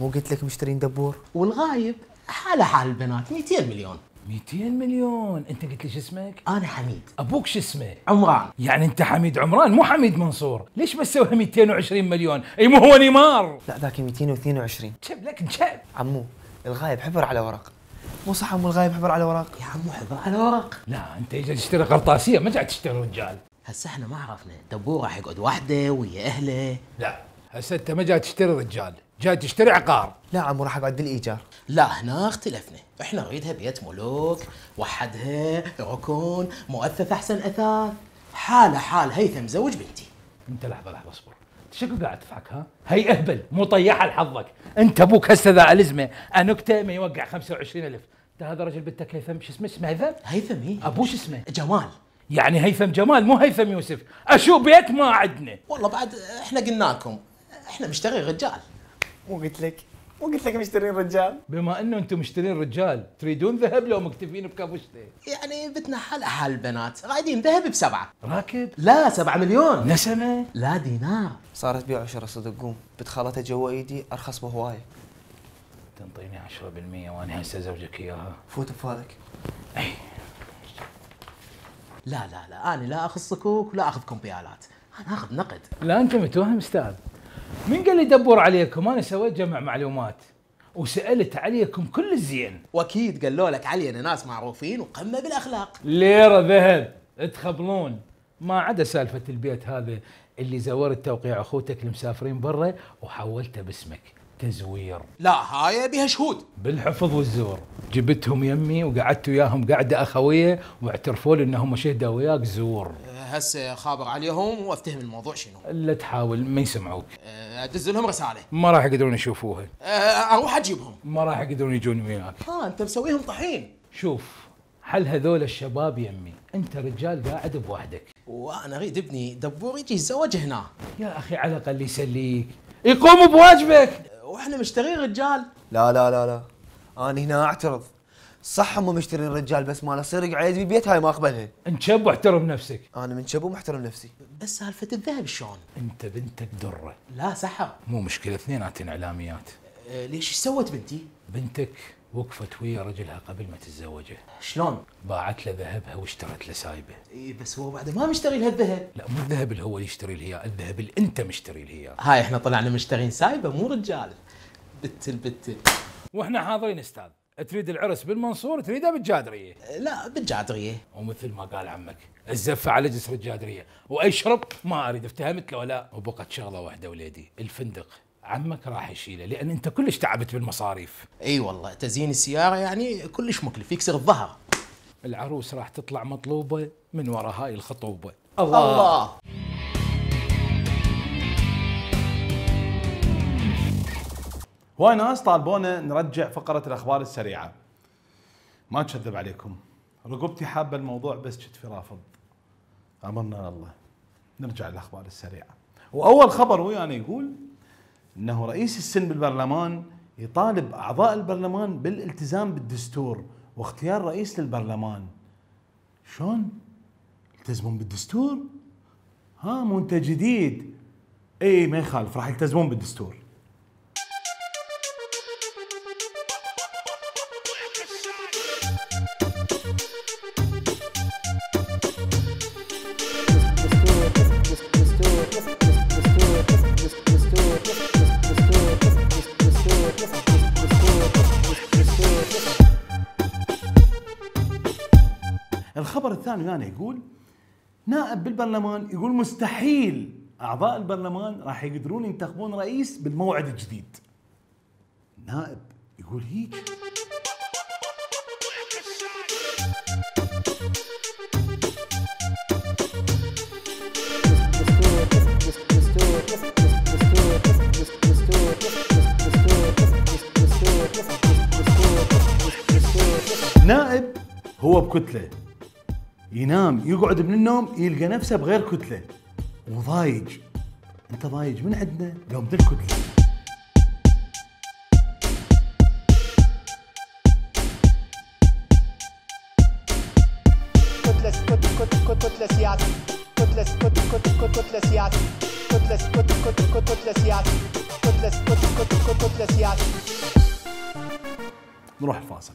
مو قلت لك مشترين دبور؟ والغايب حاله حال البنات مئتين مليون. مئتين مليون، انت قلت لي شو اسمك؟ انا حميد. ابوك شو اسمه؟ عمران. يعني انت حميد عمران مو حميد منصور، ليش بس سويها مئتين وعشرين مليون؟ اي مو هو نيمار. لا ذاك مئتين واثنين وعشرين. شب لك شب. عمو الغايب حبر على ورق. مو صح عمو الغايب حبر على ورق؟ يا عمو حبر على ورق. لا انت اجي تشتري قرطاسيه، ما جاي تشتري رجال. هسه احنا ما عرفنا، دبور راح يقعد وحده ويا اهله. لا هسه انت ما جاي تشتري رجال، جاي تشتري عقار. لا عمو راح اقعد بالايجار. لا هنا اختلفنا، احنا نريدها بيت ملوك، وحدها، ركن، مؤثث احسن اثاث، حاله حال هيثم زوج بنتي. انت لحظه لحظه اصبر، شكو قاعد تفحك ها؟ هي اهبل مو طيحها لحظك، انت ابوك هسه ذا الزمه انكته ما يوقع خمسة وعشرين ألف، انت هذا رجل بنتك هيثم شو اسمه؟ اسمه هيثم؟ هيثم اي ابوه شو اسمه؟ جمال. يعني هيثم جمال مو هيثم يوسف، اشو بيت ما عندنا. والله بعد احنا قلنا لكم احنا مشتغل رجال. مو قلت لك مو قلت لك مشترين رجال؟ بما انه انتم مشترين رجال، تريدون ذهب لو مكتفين بكابوشته؟ يعني بتنا حال حال البنات، رايدين ذهب بسبعه. راكب؟ لا سبعه مليون. نسمه؟ لا دينار. صارت بيع عشرة صدق، قوم بنت خالتها جوا ايدي ارخص بهوايه. تنطيني عشرة بالمئة وانا هسه زوجك اياها. فوت بفالك. اي لا لا لا، انا لا اخذ صكوك ولا اخذكم بيالات، انا اخذ نقد. لا انت متوهم استاذ. من قال لي دبور عليكم؟ انا سويت جمع معلومات وسالت عليكم كل الزين، واكيد قالوا لك علينا ناس معروفين وقمه بالاخلاق. ليره ذهب تخبلون، ما عدا سالفه البيت هذا اللي زورت توقيع اخوتك المسافرين برا وحولته باسمك تزوير. لا هاي بها شهود بالحفظ والزور، جبتهم يمي وقعدت وياهم قعده اخويه واعترفوا لي انهم شهدوا وياك زور. هسه خابر عليهم وافتهم الموضوع شنو. لا تحاول ما يسمعوك. ادز لهم رساله. ما راح يقدرون يشوفوها. اروح اجيبهم. ما راح يقدرون يجون وياك. ها انت مسويهم طحين. شوف حل هذول الشباب يمي، انت رجال قاعد بوحدك. وانا اريد ابني دبور يجي يتزوج هنا. يا اخي على الاقل يسليك، يقوم بواجبك. واحنا مشترين رجال. لا لا لا لا، انا هنا اعترض. صح هم مشترين رجال، بس ما يصير يقعد بالبيت، هاي ما اقبلها. انشب واحترم نفسك. انا منشب ومحترم نفسي. بس سالفه الذهب شلون؟ انت بنتك دره. لا سحر. مو مشكله، اثنيناتهم اعلاميات. أه ليش ايش سوت بنتي؟ بنتك وقفت ويا رجلها قبل ما تتزوجه. شلون؟ باعت له ذهبها واشترت له سايبه. اي بس هو بعده ما مشتري لها الذهب. لا مو الذهب اللي هو اللي يشتري لها اياه، الذهب اللي انت مشتري لها اياه. هاي احنا طلعنا مشترين سايبه مو رجال. بت البت. واحنا حاضرين استاذ، تريد العرس بالمنصور تريده بالجادريه. لا بالجادريه. ومثل ما قال عمك الزفه على جسر الجادريه، واشرب ما اريد. افتهمت لو لا؟ وبقت شغله واحده وليدي، الفندق. عمك راح يشيله لان انت كلش تعبت بالمصاريف. اي والله تزيين السياره يعني كلش مكلف، يكسر الظهر. العروس راح تطلع مطلوبه من وراء هاي الخطوبه. الله, الله. هواي ناس طالبونا نرجع فقرة الأخبار السريعة. ما نكذب عليكم، رقبتي حابة الموضوع بس كنت رافض. أمرنا الله نرجع للأخبار السريعة. وأول خبر ويانا يقول أنه رئيس السن بالبرلمان يطالب أعضاء البرلمان بالالتزام بالدستور واختيار رئيس للبرلمان. شلون؟ يلتزمون بالدستور؟ ها مو أنت جديد؟ إي ما يخالف، راح يلتزمون بالدستور. الخبر الثاني يعني يقول نائب بالبرلمان يقول مستحيل اعضاء البرلمان راح يقدرون ينتخبون رئيس بالموعد الجديد. نائب يقول هيك. نائب هو بكتلة، ينام يقعد من النوم يلقى نفسه بغير كتلة وضايج. انت ضايج من عندنا يوم ذي الكتلة. كتلة كتلة كتلة سياسية، كتلة كتلة كتلة سياسية، كتلة كتلة كتلة سياسية، كتلة كتلة كتلة سياسية. نروح الفاصل.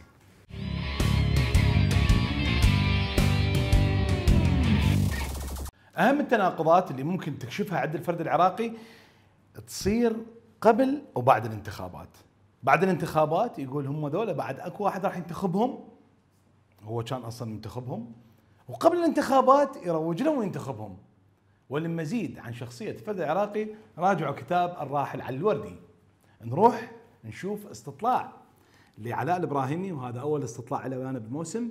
أهم التناقضات اللي ممكن تكشفها عند الفرد العراقي تصير قبل وبعد الانتخابات. بعد الانتخابات يقول هم ذولا بعد اكو واحد راح ينتخبهم، هو كان اصلا منتخبهم، وقبل الانتخابات يروج لهم وينتخبهم. وللمزيد عن شخصية الفرد العراقي راجعوا كتاب الراحل علي الوردي. نروح نشوف استطلاع لعلاء الابراهيمي، وهذا اول استطلاع له ويانا بالموسم.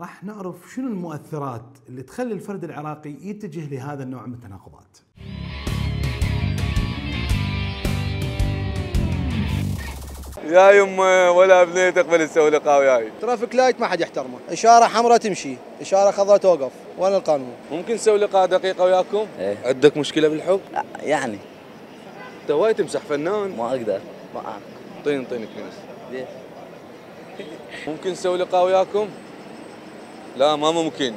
راح نعرف شنو المؤثرات اللي تخلي الفرد العراقي يتجه لهذا النوع من التناقضات. يا يمه ولا ابني تقبل تسوي لقاء وياي. ترافيك لايت ما حد يحترمه، اشاره حمراء تمشي، اشاره خضراء توقف، وين القانون؟ ممكن نسوي لقاء دقيقه وياكم؟ ايه. عندك مشكله بالحب؟ لا يعني انت وايد تمسح فنان. ما اقدر ما اعرف. اعطيني اعطيني كنس. ليش؟ ممكن نسوي لقاء وياكم؟ لا ما ممكن.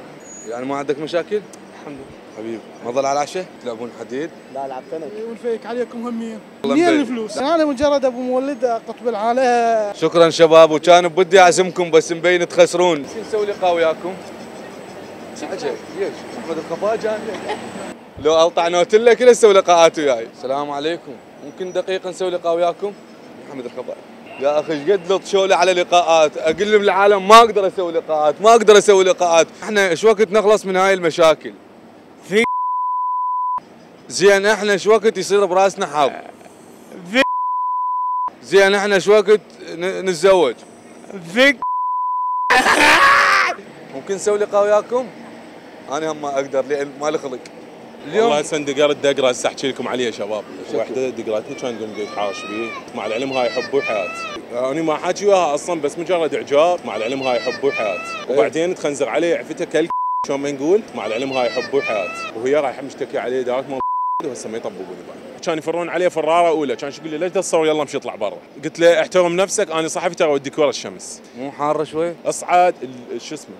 يعني ما عندك مشاكل؟ الحمد لله حبيبي. ما ظل على العشاء؟ تلعبون حديد؟ لا لعبت انا. ونفيك عليكم همين. هي الفلوس. انا مجرد ابو مولد اقطب العالم. شكرا شباب، وكان بدي اعزمكم بس مبين تخسرون. نسوي لقاء وياكم. عجب ليش؟ احمد الخفاجان. لو اقطع نوتله كله اسوي لقاءات وياي. السلام عليكم، ممكن دقيقه نسوي لقاء وياكم؟ احمد الخفاجان. يا اخي ايش قد شغله على لقاءات، اقول للعالم ما اقدر اسوي لقاءات، ما اقدر اسوي لقاءات، احنا ايش وقت نخلص من هاي المشاكل؟ في زين احنا ايش وقت يصير براسنا حظ؟ في زين احنا ايش وقت نتزوج؟ في ممكن نسوي لقاء وياكم؟ انا هم ما اقدر لان ما لي خلق. اليوم والله هسه دقار الدقره هسه احكي لكم عليه يا شباب، وحده دقرتني كان قمت اتحاش بيه، مع العلم هاي حب وحياتي، انا ما حاكي وياها اصلا بس مجرد اعجاب، مع العلم هاي حب وحياتي، وبعدين تخنزر عليه عفته كل شلون ما نقول، مع العلم هاي حب وحياتي، وهي رايحه مشتكي عليه دارت مو وهسه ما يطبقوني بعد، كان يفرون عليه فراره اولى، كان يقول لي ليش تصور يلا مش اطلع برا، قلت له احترم نفسك انا صحفي ترى ودي كوره الشمس، مو حاره شوي؟ اصعد شو اسمه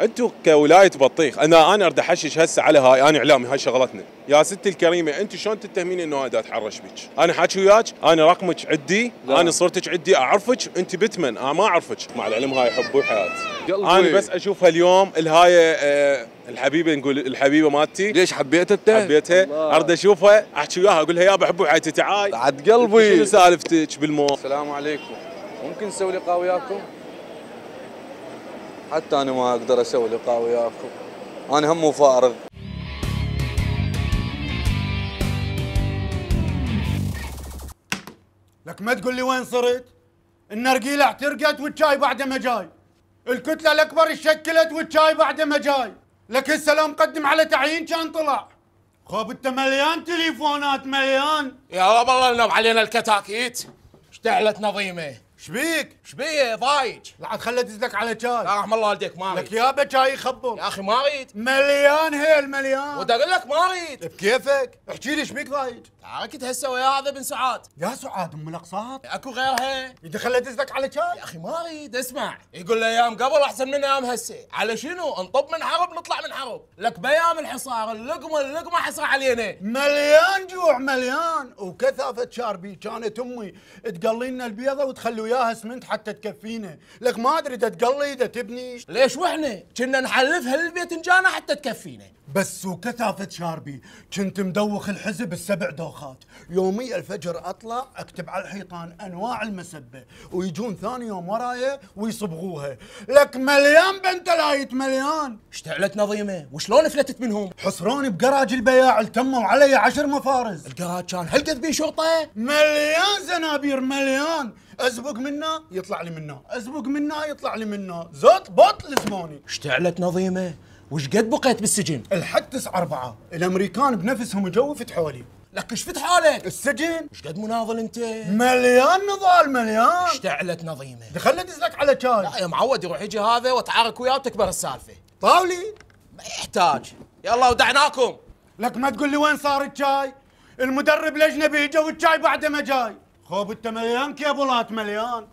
انتم كولايه بطيخ، انا انا ارد احشش هسه على هاي، انا اعلامي هاي شغلتنا، يا ستي الكريمه انت شلون تتهميني انه انا اتحرش بك؟ انا حاكي وياك، انا رقمك عندي، انا صورتك عندي اعرفك، انت بتمن، انا ما اعرفك، مع العلم هاي حب وحياتي. انا بس اشوفها اليوم الهاي أه الحبيبه نقول الحبيبه مالتي. ليش حبيتها انت؟ حبيتها، ارد اشوفها، احكي وياها اقول لها يا بحب وحياتي تعاي. بعد قلبي. شنو سالفتك بالمو؟ السلام عليكم، ممكن نسوي لقاء وياكم؟ حتى انا ما اقدر اسوي لقاء وياكم، انا هم فارغ. لك ما تقول لي وين صرت؟ النرجيله احترقت والشاي بعده ما جاي. الكتله الاكبر اتشكلت والشاي بعده ما جاي. لك هسه لو مقدم على تعيين كان طلع. خوب انت مليان تليفونات مليان. يا رب الله ينوب علينا الكتاكيت. اشتعلت نظيمه. شبيك؟ شبيه ضايج. لعد خلي ادزلك على شاي. لا رحم الله والديك ما اريد. لك يابا شاي يخبل. يا اخي ما اريد. مليان هيل مليان. ودي اقول لك ما اريد. بكيفك؟ احكي لي شبيك ضايج؟ تعاركت هسه ويا هذا بن سعاد. يا سعاد ام الاقساط؟ اكو غيرها؟ يدي خلي ادزلك على شاي. يا اخي ما اريد اسمع. يقول لي ايام قبل احسن من ايام هسه، على شنو؟ نطب من حرب نطلع من حرب. لك بيام الحصار اللقمه اللقمه حصر علينا. مليان جوع مليان وكثافه شاربي، كانت امي تقلي لنا البيضه وتخلي وياها سمنت حتى تكفينا، لك ما ادري دا تقلي دا تبني. ليش واحنا كنا نحلفها للبيتنجانه حتى تكفينا. بس وكثافة شاربي كنت مدوخ الحزب السبع دوخات. يومي الفجر اطلع اكتب على الحيطان انواع المسبه ويجون ثاني يوم ورايا ويصبغوها. لك مليان بنت لايت مليان. اشتعلت نظيمه وشلون فلتت منهم؟ حصروني بقراج البياع التموا علي عشر مفارز. القراج كان هلقت بيه شرطه مليان زنابير مليان. ازبق منا يطلع لي منا، ازبق منا يطلع لي منا، زوت بط لزموني. اشتعلت نظيمه وش قد بقيت بالسجن؟ الحد تسعة أربعة، الأمريكان بنفسهم جو فتحوا لي. لك ايش فتح حالك؟ السجن. ايش قد مناضل انت؟ مليان نضال مليان. اشتعلت نظيمه. دخلنا دزلك على شاي. لا يا معود يروح يجي هذا واتعارك وياه وتكبر السالفه. طاولي. ما يحتاج، يلا ودعناكم. لك ما تقول لي وين صار الشاي؟ المدرب الاجنبي جو الشاي بعده ما جاي. خوب انت مليان كيبولات مليان.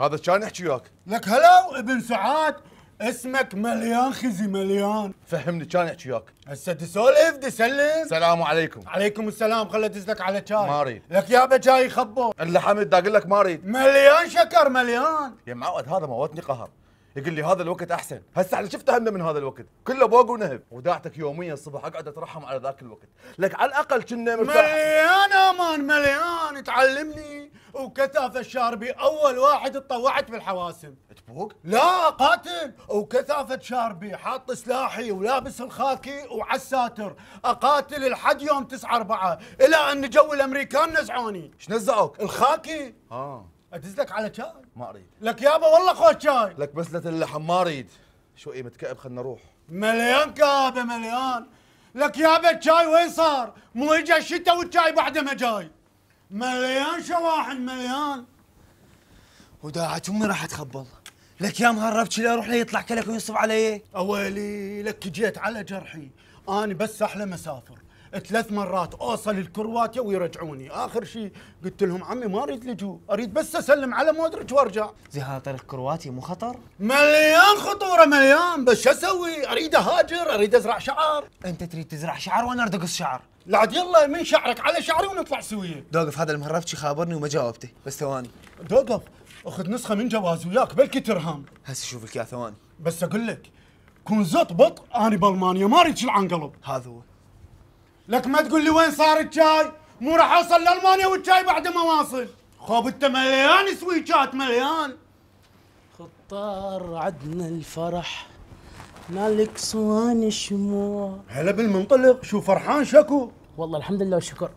هذا كان يحكي وياك. لك هلاو ابن سعاد اسمك مليان خزي مليان. فهمني كان يحكي وياك. هسه تسولف تسلم. السلام عليكم. عليكم السلام. خل ادز لك على شاي. ما اريد. لك يابا شاي يخبو. الا حمد دا اقول لك ما اريد. مليان شكر مليان. يا معود هذا موتني قهر. يقول لي هذا الوقت احسن، هسه على شفت همه من هذا الوقت، كله بوق ونهب، وداعتك يوميا الصبح اقعد اترحم على ذاك الوقت، لك على الاقل كنا مليان امان مليان تعلمني وكثافه شاربي اول واحد اتطوعت بالحواسم. تبوق؟ لا قاتل وكثافه شاربي حاط سلاحي ولابس الخاكي وعلى الساتر، اقاتل الحد يوم تسعة أربعة الى ان جو الامريكان نزعوني. ايش نزعوك؟ الخاكي. اه. ادز لك على شاي؟ ما اريد. لك يابا والله خوش شاي. لك بس لا تلحم ما اريد. شوي متكئب خلنا نروح. مليان كابه مليان. لك يابا الشاي وين صار؟ مو اجى الشتاء والشاي بعده ما جاي. مليان شواحن مليان. وداعت امي راح تخبل. لك يا مهربتش لا اروح لي يطلع كلك وينصب علي. اويلي لك جيت على جرحي. انا بس احلم اسافر. ثلاث مرات اوصل الكرواتيا ويرجعوني، اخر شيء قلت لهم عمي ما اريد لجوء، اريد بس اسلم على مودريتش وارجع. زي هذا طريق كرواتيا مو خطر؟ مليان خطوره مليان، بس شو اسوي؟ اريد اهاجر، اريد ازرع شعر. انت تريد تزرع شعر وانا اريد اقص شعر. لا عاد يلا من شعرك على شعري ونطلع سويه. دوقف هذا المهرفتشي خابرني وما جاوبته، بس ثواني. دوقف، اخذ نسخه من جواز وياك بلكي ترهم. هسه شوف لك يا ثواني. بس اقول لك كون زت بط انا بالمانيا ما اريد شلعن قلب. هذا هو. لك ما تقول لي وين صار الشاي؟ مو راح اوصل لالمانيا والشاي بعد ما واصل. خوب انت مليان سويتشات مليان. خطار عدنا الفرح مالك صوان الشموع. هلا بالمنطلق شو فرحان شكو؟ والله الحمد لله والشكر.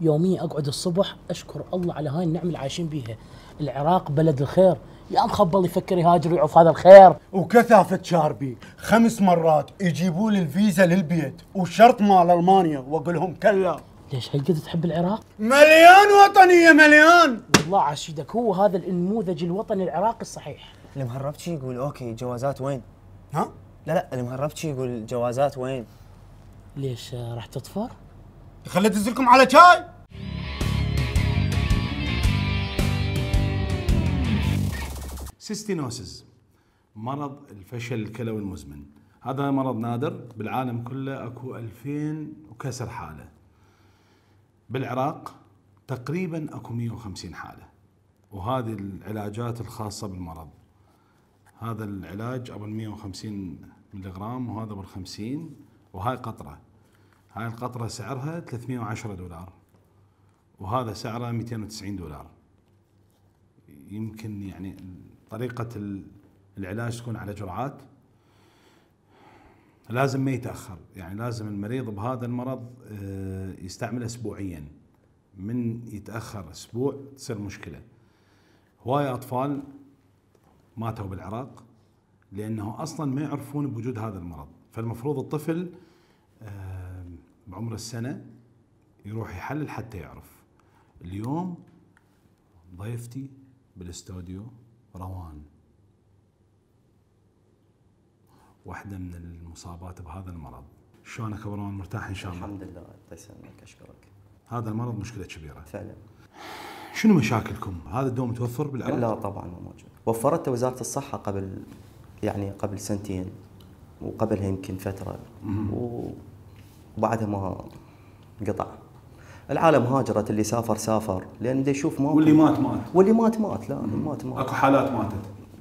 يوميا اقعد الصبح اشكر الله على هاي النعمه اللي عايشين بيها. العراق بلد الخير. يا مخبل يفكر يهاجر ويعوف هذا الخير. وكثافه شاربي خمس مرات يجيبوا لي الفيزا للبيت وشرط مال المانيا واقول لهم كلا. ليش هالقد تحب العراق؟ مليان وطنيه مليان. والله عاشدك هو هذا النموذج الوطني العراقي الصحيح. المهربتشي يقول اوكي جوازات وين؟ ها؟ لا لا المهربتشي يقول جوازات وين؟ ليش راح تطفر؟ خليت انزلكم على شاي. سيستينوسيس مرض الفشل الكلوي المزمن. هذا مرض نادر بالعالم كله، اكو ألفين وكسر حاله. بالعراق تقريبا اكو مئة وخمسين حاله. وهذه العلاجات الخاصه بالمرض. هذا العلاج ابو مئة وخمسين ملغرام وهذا ابو خمسين، وهاي قطره. هاي القطره سعرها ثلاثمئة وعشرة دولار وهذا سعره مئتين وتسعين دولار. يمكن يعني طريقة العلاج تكون على جرعات. لازم ما يتأخر، يعني لازم المريض بهذا المرض يستعمل أسبوعياً. من يتأخر أسبوع تصير مشكلة. هواية أطفال ماتوا بالعراق لأنه أصلاً ما يعرفون بوجود هذا المرض. فالمفروض الطفل بعمر السنة يروح يحلل حتى يعرف. اليوم ضيفتي بالاستوديو روان، واحدة من المصابات بهذا المرض. شلونك روان؟ مرتاح ان شاء الله؟ الحمد لله الله يسلمك اشكرك. هذا المرض مشكلة كبيرة فعلا. شنو مشاكلكم؟ هذا الدواء متوفر بالعراق؟ لا طبعا مو موجود. وفرته وزارة الصحة قبل يعني قبل سنتين وقبلها يمكن فترة وبعدها ما انقطع. العالم هاجرت، اللي سافر سافر لان دا يشوف ما واللي مات مات واللي مات مات. لا مات مات اكو حالات ماتت.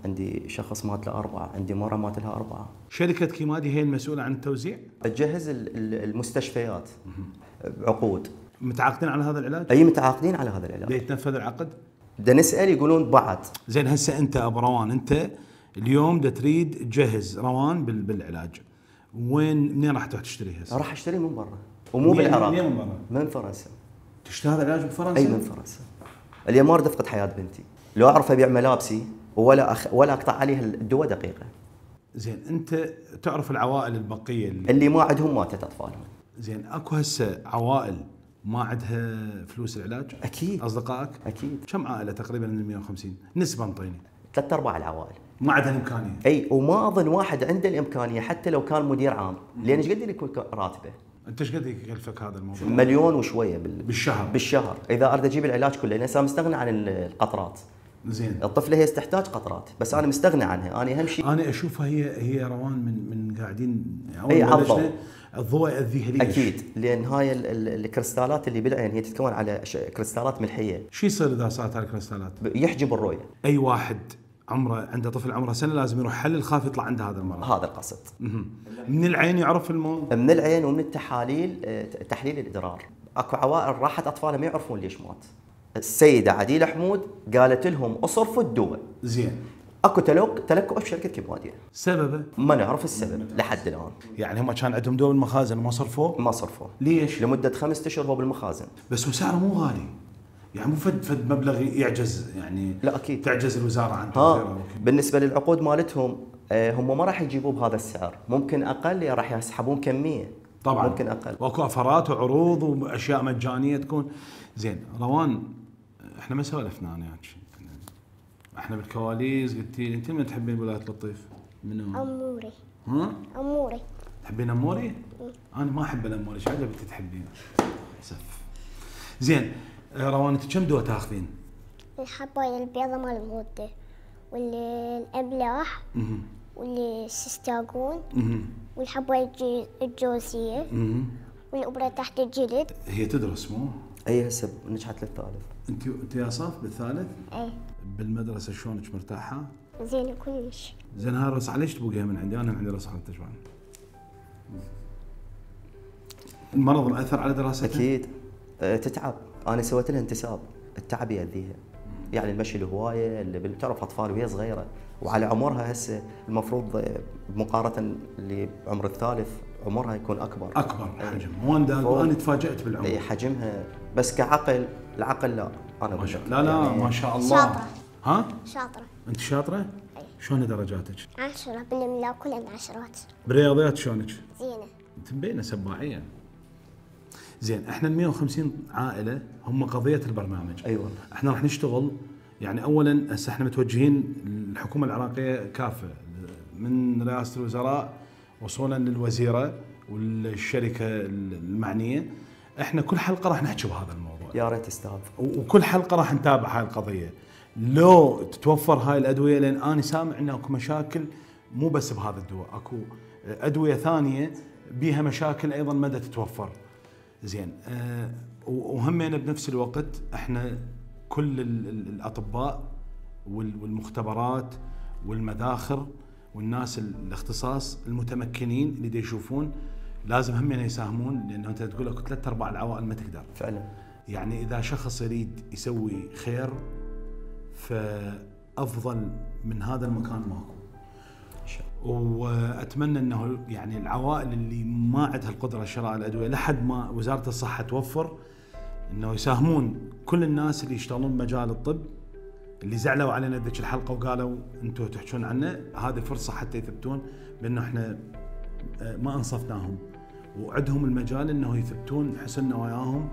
عندي شخص مات له أربعة، عندي مرة مات لها أربعة. شركة كيمادي هي المسؤولة عن التوزيع؟ تجهز المستشفيات عقود. متعاقدين على هذا العلاج؟ أي متعاقدين على هذا العلاج. بيتنفذ العقد؟ دا نسأل يقولون بعد. زين هسه أنت أبو روان، أنت اليوم دا تريد تجهز روان بالعلاج. وين منين راح تروح تشتريها هسه؟ راح اشتري من برا ومو بالعراق. منين من برا؟ من فرنسا. تشتري هذا العلاج بفرنسا؟ أي من فرنسا. اليمار دفقت حياة بنتي، لو أعرف أبيع ملابسي ولا أخ... ولا أقطع عليها الدواء دقيقة. زين أنت تعرف العوائل البقية اللي, اللي ما عندهم ماتت أطفالهم. زين أكو هسه عوائل ما عندها فلوس العلاج؟ أكيد. أصدقائك؟ أكيد. كم عائلة تقريبا من مئة وخمسين؟ نسبة أنطيني. ثلاث أرباع العوائل. ما عندها الإمكانية. أي وما أظن واحد عنده الإمكانية حتى لو كان مدير عام، لأن ايش قد يكون راتبه؟ انت ايش قد يكلفك هذا الموضوع؟ مليون وشويه بال... بالشهر. بالشهر اذا اريد اجيب العلاج كله، لان هسه مستغني عن القطرات. زين الطفله هي تحتاج قطرات، بس انا مستغني عنها. انا اهم شيء انا اشوفها هي هي روان من من قاعدين اي عضو الضوء ياذيها ليش؟ اكيد، لان هاي الكريستالات اللي بالعين هي تتكون على كريستالات ملحيه. شو يصير اذا صارت هالكريستالات؟ يحجب الرؤيه. اي واحد عمره عنده طفل عمره سنه لازم يروح حل، الخاف يطلع عنده هذا المرض. هذا القصد. من العين يعرف الموضوع؟ من العين ومن التحاليل، تحليل الادرار. اكو عوائل راحت اطفالها ما يعرفون ليش مات. السيده عديله حمود قالت لهم اصرفوا الدواء. زين اكو تلوك تلكؤ في شركه كيماديا. سببه؟ ما نعرف السبب لحد الان. يعني هم كان عندهم دواء بالمخازن ما صرفوه؟ ما صرفوه. ليش؟ لمده خمسة اشهر هو بالمخازن. بس هو سعره مو غالي. يعني مو فد فد مبلغ يعجز، يعني لا اكيد تعجز الوزاره عن تقديره. بالنسبه للعقود مالتهم هم ما راح يجيبوه بهذا السعر، ممكن اقل، يا راح يسحبون كميه طبعا ممكن اقل، واكو افرات وعروض واشياء مجانيه تكون. زين روان، احنا ما سولفنا انا وياك، احنا بالكواليس قلت لي انت من تحبين ولايه لطيف؟ منو؟ اموري. ها؟ اموري. تحبين اموري؟ انا ما احب الاموري، ايش عجبك تحبين؟ اسف. زين روان انت كم دواء تاخذين؟ الحبايه البيضاء مال الغده، واللي الابلاح، واللي السيستاغون، والحبايه الجوزيه، والابره تحت الجلد. هي تدرس مو؟ اي هسه نجحت للثالث. انت انت يا صف بالثالث؟ اي. بالمدرسه شلونك مرتاحه؟ زين كلش. زين هاي الرصعه ليش تبوقها من عندي؟ انا عندي رصعه تجوعني. المرض مأثر على دراستها؟ اكيد تتعب. أنا سويت لها انتساب، التعب يأذيها. يعني المشي الهواية اللي تعرف أطفال وهي صغيرة وعلى عمرها هسه المفروض مقارنة لعمر الثالث عمرها يكون أكبر. أكبر حجم، وأنا أنا تفاجأت بالعمر. إي حجمها، بس كعقل، العقل لا أنا ما شاء الله. لا لا يعني ما شاء الله. شاطرة. ها؟ شاطرة. أنت شاطرة؟ إي. شلون درجاتك؟ عشرة بالإملاء كلهن عشرات. بالرياضيات شلونك؟ زينة. أنت مبينة سباعية. زين احنا ال مئة وخمسين عائله هم قضيه البرنامج. ايوه احنا راح نشتغل. يعني اولا هسه احنا متوجهين للحكومه العراقيه كافه، من رئاسه الوزراء وصولا للوزيره والشركه المعنيه. احنا كل حلقه راح نحكي بهذا الموضوع. يا ريت استاذ. وكل حلقه راح نتابع هاي القضيه لو تتوفر هاي الادويه، لان انا سامع انه اكو مشاكل مو بس بهذا الدواء، اكو ادويه ثانيه بيها مشاكل ايضا مدى تتوفر. زين أه وهمنا بنفس الوقت احنا كل الاطباء والمختبرات والمذاخر والناس الاختصاص المتمكنين اللي دا يشوفون لازم همنا يساهمون، لانه انت تقول اكو ثلاث ارباع العوائل ما تقدر. فعلا. يعني اذا شخص يريد يسوي خير فافضل من هذا المكان ماكو. واتمنى انه يعني العوائل اللي ما عندها القدره على شراء الادويه لحد ما وزاره الصحه توفر انه يساهمون. كل الناس اللي يشتغلون بمجال الطب اللي زعلوا علينا ذيك الحلقه وقالوا انتم تحكون عنا، هذه فرصه حتى يثبتون بانه احنا ما انصفناهم وعندهم المجال انه يثبتون حسن نواياهم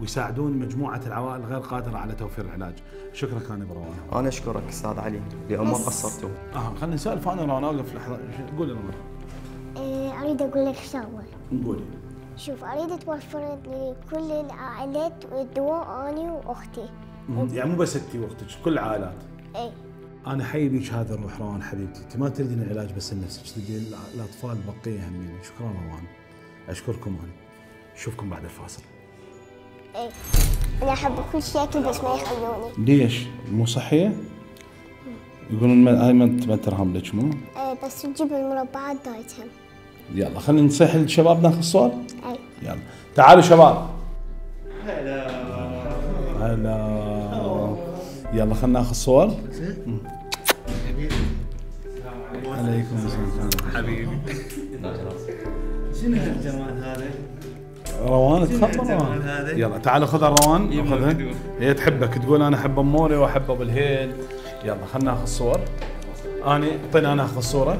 ويساعدون مجموعه العوائل غير قادره على توفير العلاج. شكرا انا بروان. انا اشكرك استاذ علي لان ما قصرتوا. اه خلينا نسالف انا وانا واقف لحظه. قول لنا. إيه اريد اقول لك شغله. قولي. شوف اريد توفر لكل العائلات والدواء انا واختي. يعني مو بس انت واختك، كل العائلات. اي. انا حي بيك هذا الروح روان حبيبتي، انت ما تريدين العلاج بس لنفسك، تريدين الاطفال بقيه همين. شكرا روان. اشكركم انا. اشوفكم بعد الفاصل. ايه انا احب كل شيء اكل بس ما يخلوني. ليش؟ مو صحيه؟ يقولون هاي ما ترهملك مو؟ اي بس تجيب المربعات دايتهم. يلا خلينا نسهل الشباب ناخذ صور؟ اي يلا تعالوا شباب. هلا هلا يلا خلينا ناخذ صور. حبيبي عليكم السلام حبيبي. شنو هالجمال هذا؟ روان تفضل روان. يلا تعالوا خذها روان خذها. هي تحبك تقول انا احب اموري واحب ابو الهيل. يلا خلنا ناخذ صور. اني اعطيني انا اخذ الصوره.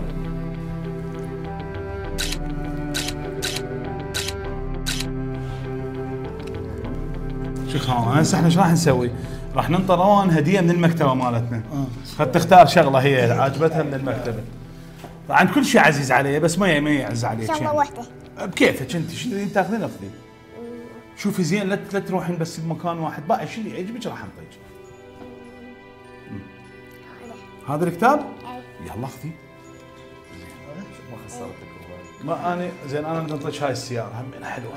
شوف هسه احنا ايش راح نسوي؟ راح ننطر روان هديه من المكتبه مالتنا. خد تختار شغله هي عجبتها من المكتبه. طبعا كل شيء عزيز علي بس ما ما يعز عليك. شغله واحده. بكيفك انت شنو تاخذين اخذين. شوفي زين لا لا تروحين بس بمكان واحد، باقي شنو اللي يعجبك راح نطيك. هذا الكتاب؟ اي يلا اخذي. ما خسرتك والله. ما انا زين انا نطيش هاي السياره همينها حلوه.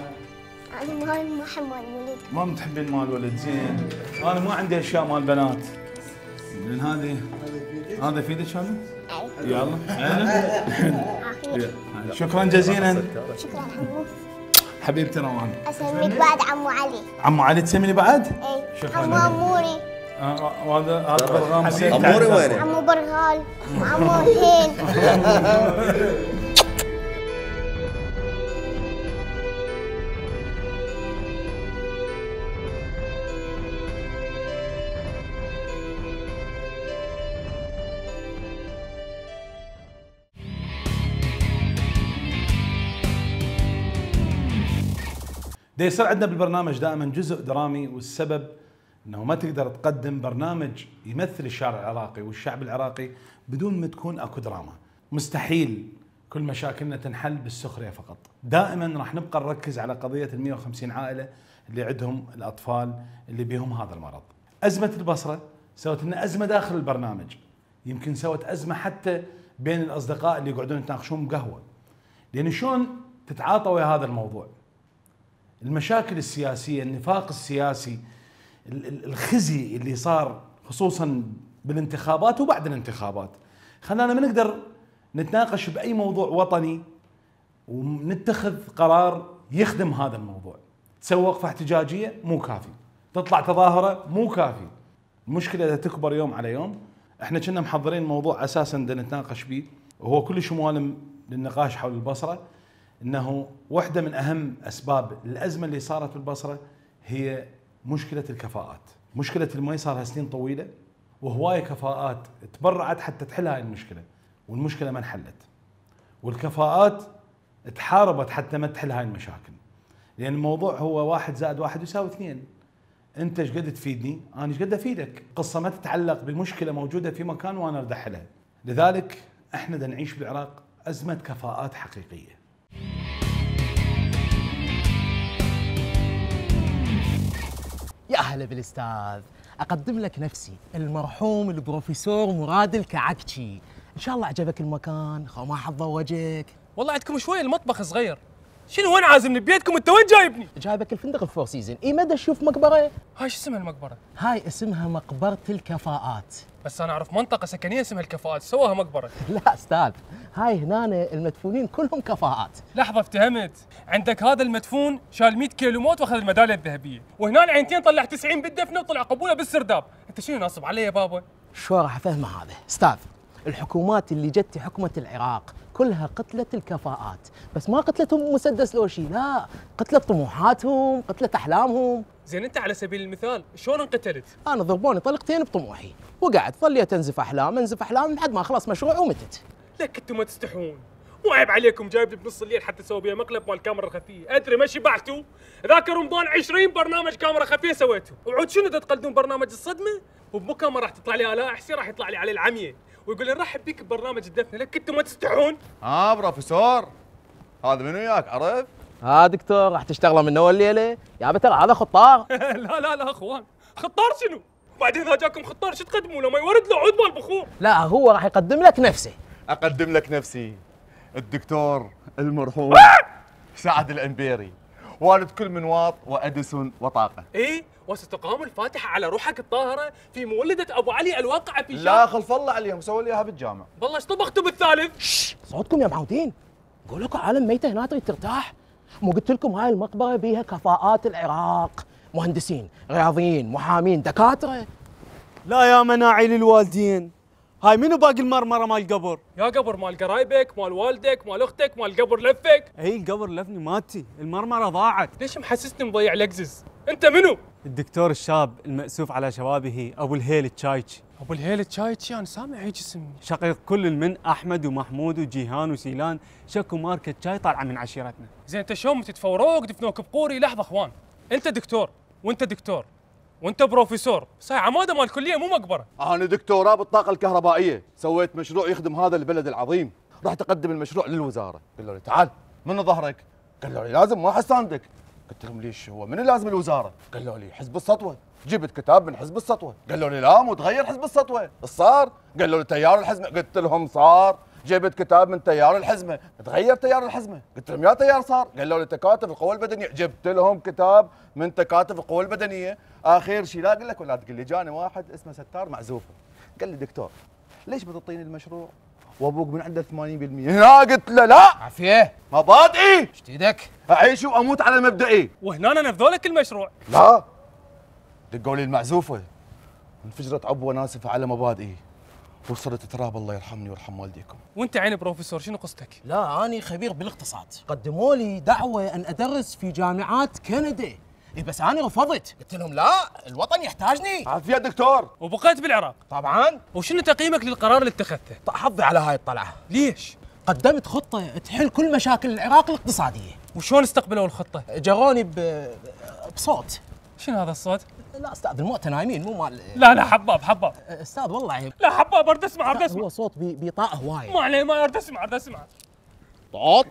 انا هاي ما احب مال ولد. ما بتحبين مال ولد زين، انا ما عندي اشياء مال بنات. زين هذه هذا في يدك هذا؟ اي يلا انا شكرا جزيلا. شكرا حبوب. حبيبتي روان. اسميك بعد عمو علي. عمو علي تسميني بعد؟ اي. شكرا. عمو اموري. وهذا هذا برغام زين عموري وينه؟ عمو برغال وعمو هين. دا يصير عندنا بالبرنامج دائما جزء درامي، والسبب انه ما تقدر تقدم برنامج يمثل الشارع العراقي والشعب العراقي بدون ما تكون اكو دراما. مستحيل كل مشاكلنا تنحل بالسخريه فقط. دائما راح نبقى نركز على قضيه ال مئة وخمسين عائله اللي عندهم الاطفال اللي بيهم هذا المرض. ازمه البصره سوت لنا ازمه داخل البرنامج، يمكن سوت ازمه حتى بين الاصدقاء اللي يقعدون يتناقشون بقهوه. لان شلون تتعاطى ويا هذا الموضوع؟ المشاكل السياسيه، النفاق السياسي، الخزي اللي صار خصوصا بالانتخابات وبعد الانتخابات خلانا ما نقدر نتناقش باي موضوع وطني ونتخذ قرار يخدم هذا الموضوع. تسوي وقفه احتجاجيه مو كافي، تطلع تظاهره مو كافي، المشكله اذا تكبر يوم على يوم. احنا كنا محضرين موضوع اساسا بدنا نتناقش به وهو كلش موالم للنقاش حول البصره، انه واحده من اهم اسباب الازمه اللي صارت بالبصره هي مشكلة الكفاءات. مشكلة المي صار لها سنين طويلة وهواية كفاءات تبرعت حتى تحل هاي المشكلة، والمشكلة ما انحلت، والكفاءات تحاربت حتى ما تحل هاي المشاكل. لأن الموضوع هو واحد زائد واحد يساوي اثنين، أنت ايش قد تفيدني؟ أنا ايش قد أفيدك؟ قصة ما تتعلق بمشكلة موجودة في مكان وأنا أريد أحلها. لذلك احنا دا نعيش بالعراق أزمة كفاءات حقيقية. يا أهلا بالأستاذ، أقدم لك نفسي المرحوم البروفيسور مراد الكعكجي. إن شاء الله عجبك المكان، خو ما حظ وجهك. والله عندكم شوية المطبخ صغير. شنو وين عازمني ببيتكم أنت وين جايبني؟ جايبك الفندق الفور سيزن، إي مدى تشوف مقبرة؟ هاي شو اسمها المقبرة؟ هاي اسمها مقبرة الكفاءات. بس أنا أعرف منطقة سكنية اسمها الكفاءات، سواها مقبرة. لا أستاذ، هاي هنا المدفونين كلهم كفاءات. لحظة افتهمت، عندك هذا المدفون شال مئة كيلو موت وأخذ الميدالية الذهبية، وهنا عينتين طلع تسعين بالدفنة وطلع قبوله بالسرداب، أنت شنو ناصب علي يا بابا؟ شو راح أفهمه هذا؟ أستاذ، الحكومات اللي جت حكمة العراق كلها قتلت الكفاءات، بس ما قتلتهم مسدس لو شيء، لا، قتلت طموحاتهم، قتلت أحلامهم. زين أنت على سبيل المثال شلون انقتلت؟ أنا ضربوني طلقتين بطموحي، وقعد ظليت أنزف أحلام، أنزف أحلام لحد ما خلص مشروع ومتت. لك أنتم ما تستحون، مو عيب عليكم جايب لي بنص الليل حتى تسوي بيها مقلب مال كاميرا خفيه، أدري ما شبعتوا، ذاك رمضان عشرين برنامج كاميرا خفيه سويتوا، وعود شنو تقلدون برنامج الصدمة؟ وبمكان ما راح تطلع لي آلاء حسين راح يطلع لي عليه العمية. ويقول لي نرحب بيك ببرنامج الدفنه، لك انتم ما تستحون؟ اه بروفيسور هذا منو وياك عرف؟ ها دكتور راح تشتغله من اول ليله؟ يا ترى هذا خطار. لا لا لا اخوان، خطار شنو؟ وبعدين اذا جاكم خطار شو تقدموا له؟ ما يورد له عود مال بخور. لا هو راح يقدم لك نفسه. اقدم لك نفسي الدكتور المرحوم سعد العنبيري، والد كل منواط وأدس وطاقة. إيه وستقام الفاتحة على روحك الطاهرة في مولدة أبو علي الواقعة في شام. لا خلف الله عليهم سووا لي إياها بالجامع. والله إيش طبختوا بالثالث؟ شش صوتكم يا معودين. قول لكم عالم ميتة هنا تريد ترتاح. مو قلت لكم هاي المقبرة بيها كفاءات العراق، مهندسين، رياضيين، محامين، دكاترة. لا يا مناعي للوالدين. هاي منو باقي المرمره مال القبر؟ يا قبر مال قرايبك، مال والدك، مال اختك، مال قبر لفك. اي القبر لفني مالتي، المرمره ضاعت. ليش محسسني مضيع لكزز؟ انت منو؟ الدكتور الشاب المأسوف على شبابه ابو الهيل التشايتشي. ابو الهيل التشايتشي انا سامع هيك اسم. شقيق كل من احمد ومحمود وجيهان وسيلان، شكو ماركه شاي طالعه من عشيرتنا. زين انت شلون متتفوروك دفنوك بقوري؟ لحظه اخوان، انت دكتور وانت دكتور وانت بروفيسور، بس هاي عماده مال كليه مو مقبره. انا دكتوراه بالطاقه الكهربائيه، سويت مشروع يخدم هذا البلد العظيم، راح تقدم المشروع للوزاره. قالوا لي تعال، من ظهرك؟ قالوا لي لازم ما حساندك. قلت لهم ليش هو من لازم الوزاره؟ قالوا لي حزب السطوه، جبت كتاب من حزب السطوه. قالوا لي لا مو تغير حزب السطوه، صار. قالوا لي تيار الحزمه، قلت لهم صار. جبت كتاب من تيار الحزمه، تغير تيار الحزمه، قلت لهم يا تيار صار. قالوا لي تكاتف القوى البدنيه، جبت لهم كتاب من تكاتف القوى البدنيه. اخر شيء لا اقول لك ولا تقول لي جاني واحد اسمه ستار معزوفه، قال لي دكتور ليش بتعطيني المشروع وابوك من عنده ثمانين بالمئة؟ هنا قلت له لا عافيه مبادئي اشتيدك اعيش واموت على مبدئي. وهنا انا نفذوا لك المشروع؟ لا دقوا لي المعزوفه، انفجرت عبوه ناسفه على مبادئي وصلت التراب. الله يرحمني ويرحم والديكم. وانت عيني بروفيسور شنو قصتك؟ لا اني خبير بالاقتصاد، قدموا لي دعوه ان ادرس في جامعات كندا، بس انا رفضت، قلت لهم لا الوطن يحتاجني. عافيه دكتور. وبقيت بالعراق؟ طبعا. وشنو تقييمك للقرار اللي اتخذته؟ حظي على هاي الطلعه. ليش؟ قدمت خطه تحل كل مشاكل العراق الاقتصاديه. وشلون استقبلوا الخطه؟ جروني ب... بصوت. شنو هذا الصوت؟ لا استاذ المؤتة نايمين مو مال. لا لا حباب حباب استاذ والله عيب. لا حباب ارد اسمع ارد اسمع. هو صوت بيطاء هوايه. ما عليه ما ارد اسمع ارد اسمع. طاط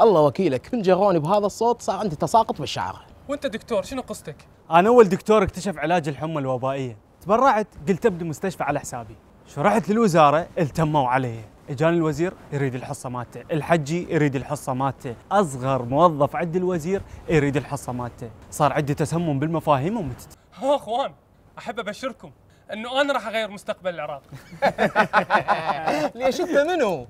الله وكيلك من جروني بهذا الصوت صار عندي تساقط بالشعر. وانت دكتور شنو قصتك؟ انا اول دكتور اكتشف علاج الحمى الوبائيه، تبرعت قلت ابني مستشفى على حسابي. شو رحت للوزاره التموا علي، اجاني الوزير يريد الحصه مالته، الحجي يريد الحصه مالته، اصغر موظف عند الوزير يريد الحصه مالته، صار عندي تسمم بالمفاهيم ومت. ها اخوان احب ابشركم انه انا راح اغير مستقبل العراق. ليش انت منو؟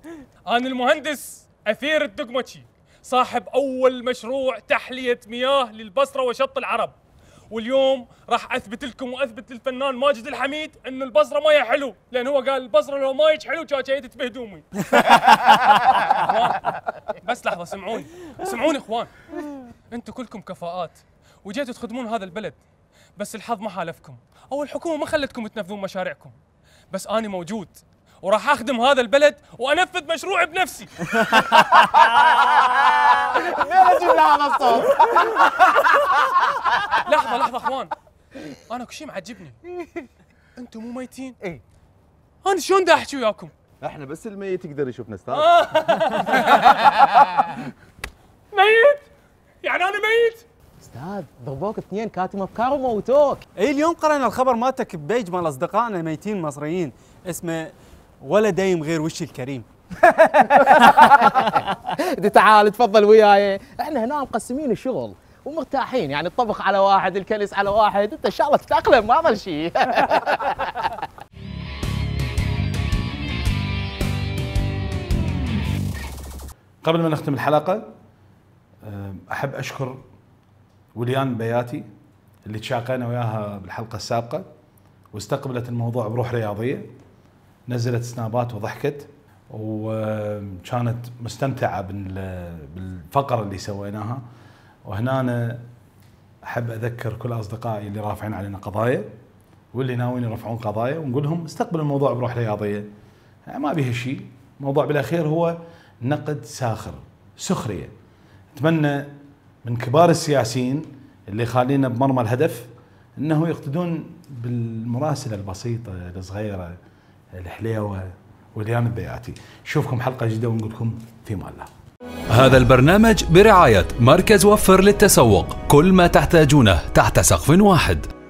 انا المهندس اثير الدقمشي، صاحب أول مشروع تحلية مياه للبصرة وشط العرب، واليوم راح أثبت لكم وأثبت للفنان ماجد الحميد إنه البصرة مياه حلو، لأن هو قال البصرة لو ما يج حلو كان شايتت بهدومي. بس لحظة سمعوني، سمعوني إخوان، أنتم كلكم كفاءات وجيتوا تخدمون هذا البلد، بس الحظ ما حالفكم، أو الحكومة ما خلتكم تنفذون مشاريعكم، بس أنا موجود وراح اخدم هذا البلد وانفذ مشروعي بنفسي. منين جبنا هذا الصوت؟ لحظه لحظه اخوان، انا كل شيء معجبني. انتم مو ميتين؟ اي. انا شلون دا احكي وياكم؟ احنا بس الميت يقدر يشوفنا استاذ. ميت؟ يعني انا ميت؟ استاذ ضربوك اثنين كاتم افكار وموتوك. اي اليوم قرأنا الخبر مالتك ببيج مال اصدقائنا ميتين مصريين اسمه ولا دايم غير وشي الكريم. دي تعال تفضل وياي، احنا هنا مقسمين الشغل ومرتاحين، يعني الطبخ على واحد، الكنس على واحد، انت ان شاء الله تتأقلم ما ضل شيء. قبل ما نختم الحلقة احب اشكر وليان بياتي اللي تشاقينا وياها بالحلقة السابقة واستقبلت الموضوع بروح رياضية، نزلت سنابات وضحكت وكانت مستمتعه بالفقره اللي سويناها. وهنا أنا احب اذكر كل اصدقائي اللي رافعين علينا قضايا واللي ناويين يرفعون قضايا ونقول لهم استقبلوا الموضوع بروح رياضيه، يعني ما بيها شيء، الموضوع بالاخير هو نقد ساخر سخريه. اتمنى من كبار السياسيين اللي خالينا بمرمى الهدف انه يقتدون بالمراسله البسيطه الصغيره الحليوة وليان بياتي. نشوفكم حلقة جديدة ونقول لكم في امان الله. هذا البرنامج برعاية مركز وفر للتسوق، كل ما تحتاجونه تحت سقف واحد.